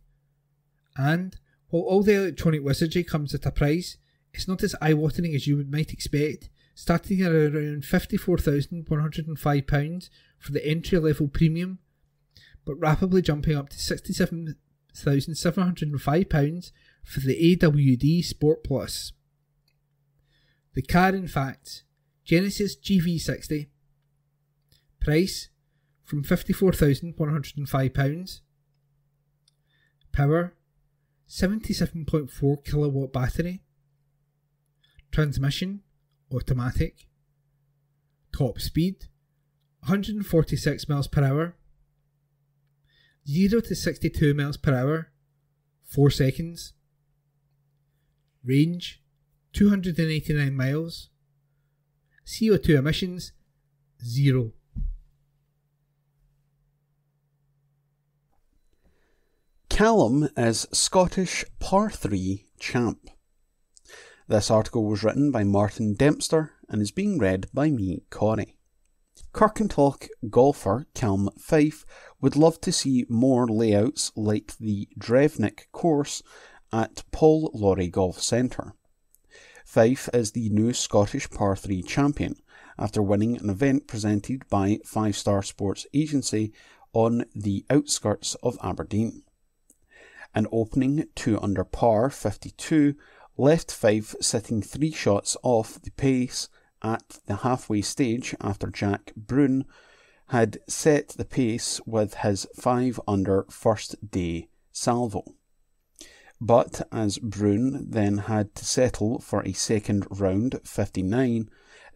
And, while all the electronic wizardry comes at a price, it's not as eye-watering as you might expect, starting at around fifty-four thousand one hundred and five pounds for the entry-level premium, but rapidly jumping up to sixty-seven thousand seven hundred and five pounds for the A W D Sport Plus. The car in fact, Genesis G V sixty. Price, from fifty-four thousand one hundred and five pounds. Power, seventy-seven point four kilowatt battery. Transmission, automatic. Top speed, one hundred forty-six miles per hour, zero to sixty-two miles per hour, four seconds, range two hundred eighty-nine miles, C O two emissions zero. Callum is Scottish par three champ. This article was written by Martin Dempster and is being read by me, Corey. Kirkintilloch golfer Calm Fife would love to see more layouts like the Drevnik course at Paul Laurie Golf Centre. Fife is the new Scottish par three champion after winning an event presented by Five Star Sports Agency on the outskirts of Aberdeen. An opening two under par fifty-two left Fife sitting three shots off the pace at the halfway stage after Jack Brune had set the pace with his five under first day salvo. But as Brune then had to settle for a second round fifty-nine,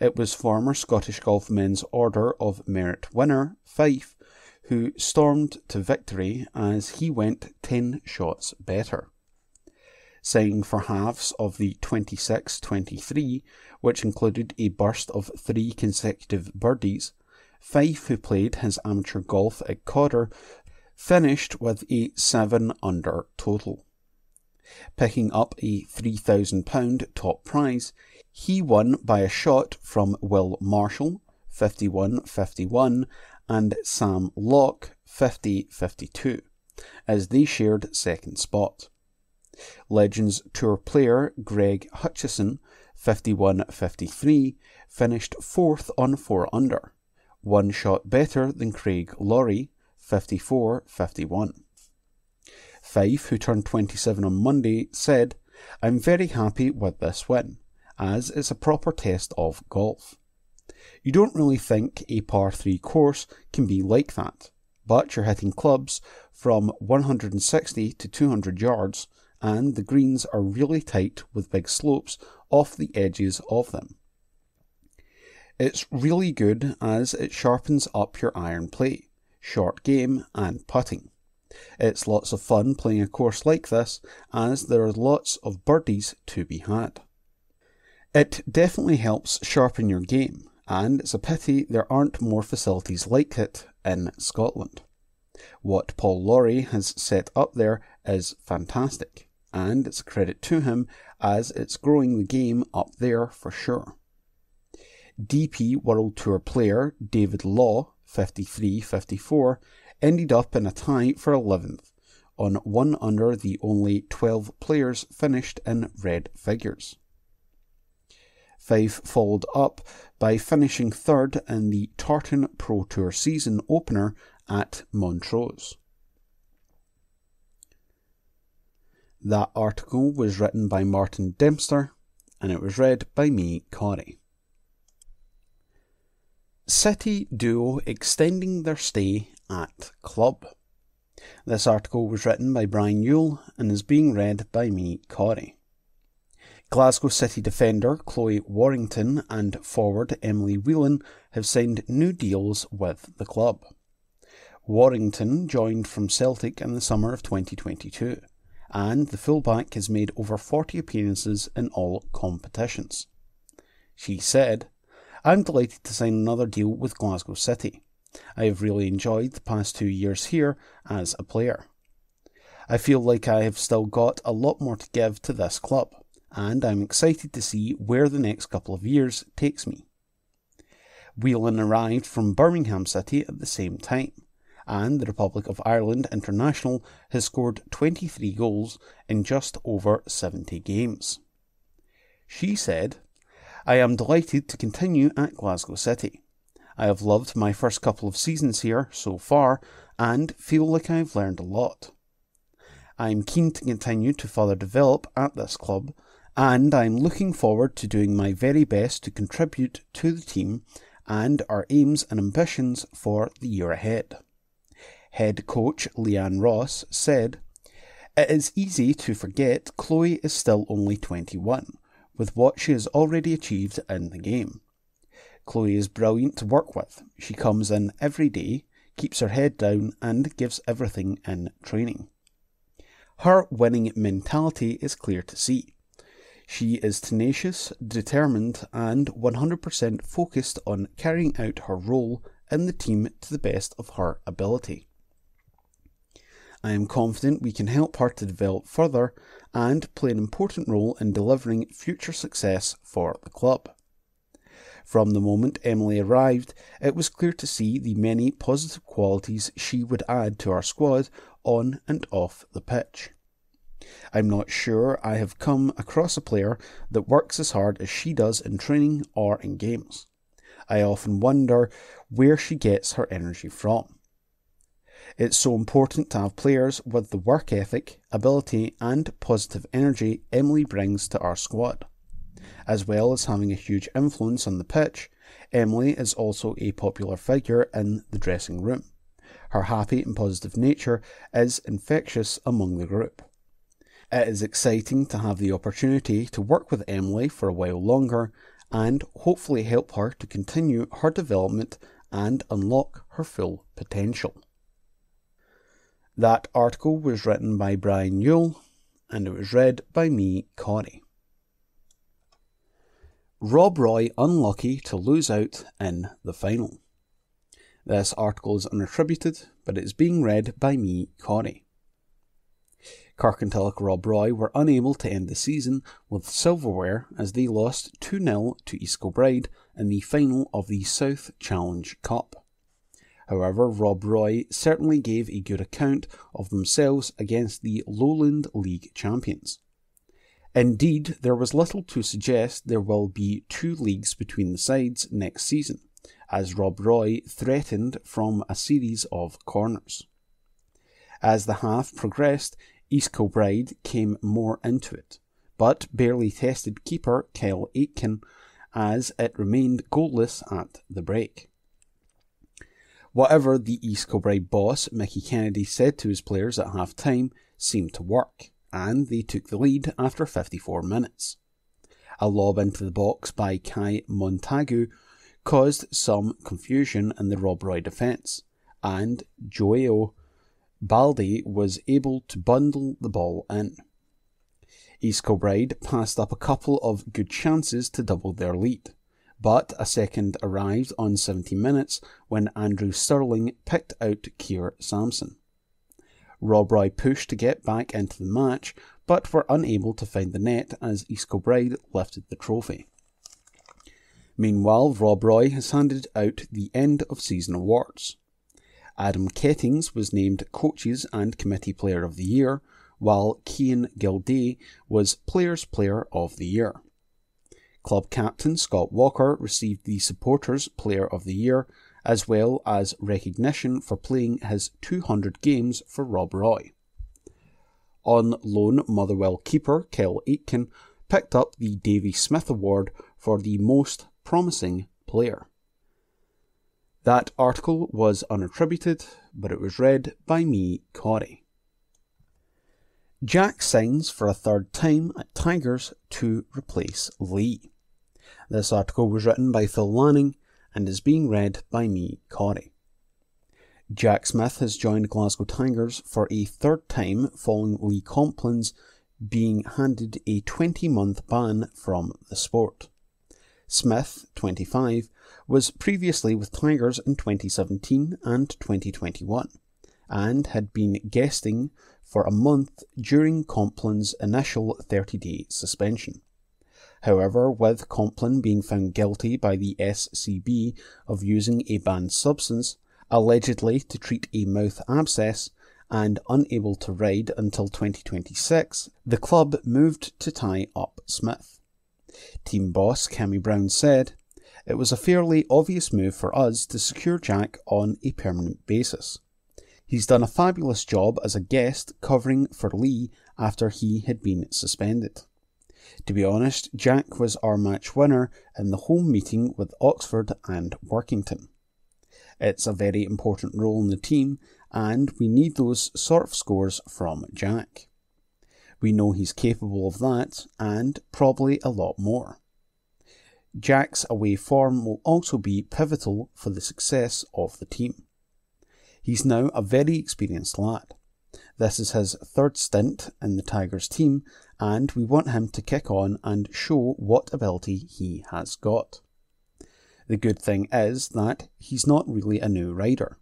It was former Scottish Golf Men's Order of Merit winner Fife who stormed to victory as he went ten shots better, sighing for halves of the twenty-six twenty-three, which included a burst of three consecutive birdies. Fife, who played his amateur golf at Codder, finished with a seven under total. Picking up a three thousand pounds top prize, he won by a shot from Will Marshall, fifty-one fifty-one, and Sam Locke, fifty fifty-two, as they shared second spot. Legends Tour player Greg Hutchison, fifty-one fifty-three, finished fourth on four under, one shot better than Craig Laurie, fifty-four fifty-one. Fife, who turned twenty-seven on Monday, said, "I'm very happy with this win, as it's a proper test of golf. You don't really think a par three course can be like that, but you're hitting clubs from one hundred sixty to two hundred yards, and the greens are really tight with big slopes off the edges of them. It's really good as it sharpens up your iron play, short game and putting. It's lots of fun playing a course like this as there are lots of birdies to be had. It definitely helps sharpen your game and it's a pity there aren't more facilities like it in Scotland. What Paul Laurie has set up there is fantastic, and it's a credit to him as it's growing the game up there for sure." D P World Tour player David Law, fifty-three fifty-four, ended up in a tie for eleventh, on one under the only twelve players finished in red figures. Fife followed up by finishing third in the Tartan Pro Tour season opener at Montrose. That article was written by Martin Dempster and it was read by me, Corrie. City duo extending their stay at club. This article was written by Brian Yule and is being read by me, Corrie. Glasgow City defender Chloe Warrington and forward Emily Whelan have signed new deals with the club. Warrington joined from Celtic in the summer of twenty twenty-two, and the fullback has made over forty appearances in all competitions. She said, "I'm delighted to sign another deal with Glasgow City. I have really enjoyed the past two years here as a player. I feel like I have still got a lot more to give to this club, and I'm excited to see where the next couple of years takes me." Whelan arrived from Birmingham City at the same time, and the Republic of Ireland international has scored twenty-three goals in just over seventy games. She said, "I am delighted to continue at Glasgow City. I have loved my first couple of seasons here so far and feel like I have learned a lot. I am keen to continue to further develop at this club, and I am looking forward to doing my very best to contribute to the team and our aims and ambitions for the year ahead." Head coach Leanne Ross said, "It is easy to forget Chloe is still only twenty-one, with what she has already achieved in the game. Chloe is brilliant to work with. She comes in every day, keeps her head down and gives everything in training. Her winning mentality is clear to see. She is tenacious, determined and one hundred percent focused on carrying out her role in the team to the best of her ability. I am confident we can help her to develop further and play an important role in delivering future success for the club. From the moment Emily arrived, it was clear to see the many positive qualities she would add to our squad on and off the pitch. I'm not sure I have come across a player that works as hard as she does in training or in games. I often wonder where she gets her energy from. It's so important to have players with the work ethic, ability and positive energy Emily brings to our squad. As well as having a huge influence on the pitch, Emily is also a popular figure in the dressing room. Her happy and positive nature is infectious among the group. It is exciting to have the opportunity to work with Emily for a while longer and hopefully help her to continue her development and unlock her full potential. That article was written by Brian Yule, and it was read by me, Connie. Rob Roy unlucky to lose out in the final. This article is unattributed, but it's being read by me, Connie. Kirkintilloch Rob Roy were unable to end the season with silverware as they lost two nil to East Kilbride in the final of the South Challenge Cup. However, Rob Roy certainly gave a good account of themselves against the Lowland League champions. Indeed, there was little to suggest there will be two leagues between the sides next season, as Rob Roy threatened from a series of corners. As the half progressed, East Kilbride came more into it, but barely tested keeper Kyle Aitken as it remained goalless at the break. Whatever the East Kilbride boss, Mickey Kennedy, said to his players at half-time seemed to work, and they took the lead after fifty-four minutes. A lob into the box by Kai Montagu caused some confusion in the Rob Roy defence, and Joao Baldi was able to bundle the ball in. East Kilbride passed up a couple of good chances to double their lead, but a second arrived on seventy minutes when Andrew Sterling picked out Keir Sampson. Rob Roy pushed to get back into the match, but were unable to find the net as East Kilbride lifted the trophy. Meanwhile, Rob Roy has handed out the end-of-season awards. Adam Kettings was named Coaches and Committee Player of the Year, while Cian Gilday was Players Player of the Year. Club captain Scott Walker received the Supporters Player of the Year, as well as recognition for playing his two hundred games for Rob Roy. On loan, Motherwell keeper Kel Aitken picked up the Davy Smith Award for the Most Promising Player. That article was unattributed, but it was read by me, Corey. Jack signs for a third time at Tigers to replace Lee. This article was written by Phil Lanning and is being read by me, Corey. Jack Smith has joined Glasgow Tigers for a third time following Lee Complin's being handed a twenty-month ban from the sport. Smith, twenty-five, was previously with Tigers in twenty seventeen and twenty twenty-one, and had been guesting for a month during Complin's initial thirty-day suspension. However, with Complin being found guilty by the S C B of using a banned substance, allegedly to treat a mouth abscess, and unable to ride until twenty twenty-six, the club moved to tie up Smith. Team boss Cammy Brown said, "It was a fairly obvious move for us to secure Jack on a permanent basis. He's done a fabulous job as a guest covering for Lee after he had been suspended. To be honest, Jack was our match winner in the home meeting with Oxford and Workington. It's a very important role in the team and we need those sort of scores from Jack. We know he's capable of that, and probably a lot more. Jack's away form will also be pivotal for the success of the team. He's now a very experienced lad. This is his third stint in the Tigers team, and we want him to kick on and show what ability he has got. The good thing is that he's not really a new rider.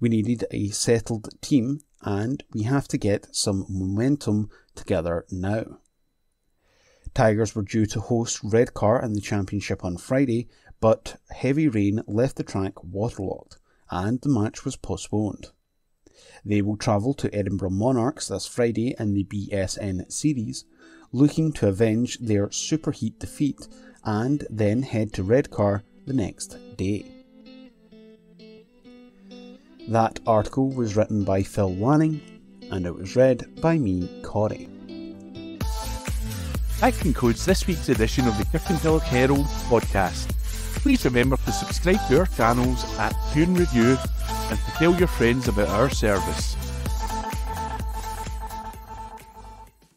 We needed a settled team, and we have to get some momentum together now. Tigers were due to host Redcar in the Championship on Friday, but heavy rain left the track waterlogged, and the match was postponed. They will travel to Edinburgh Monarchs this Friday in the B S N series, looking to avenge their Superheat defeat, and then head to Redcar the next day." That article was written by Phil Lanning, and it was read by me, Corey. That concludes this week's edition of the Kirkintilloch Herald podcast. Please remember to subscribe to our channels at Cue and Review and to tell your friends about our service.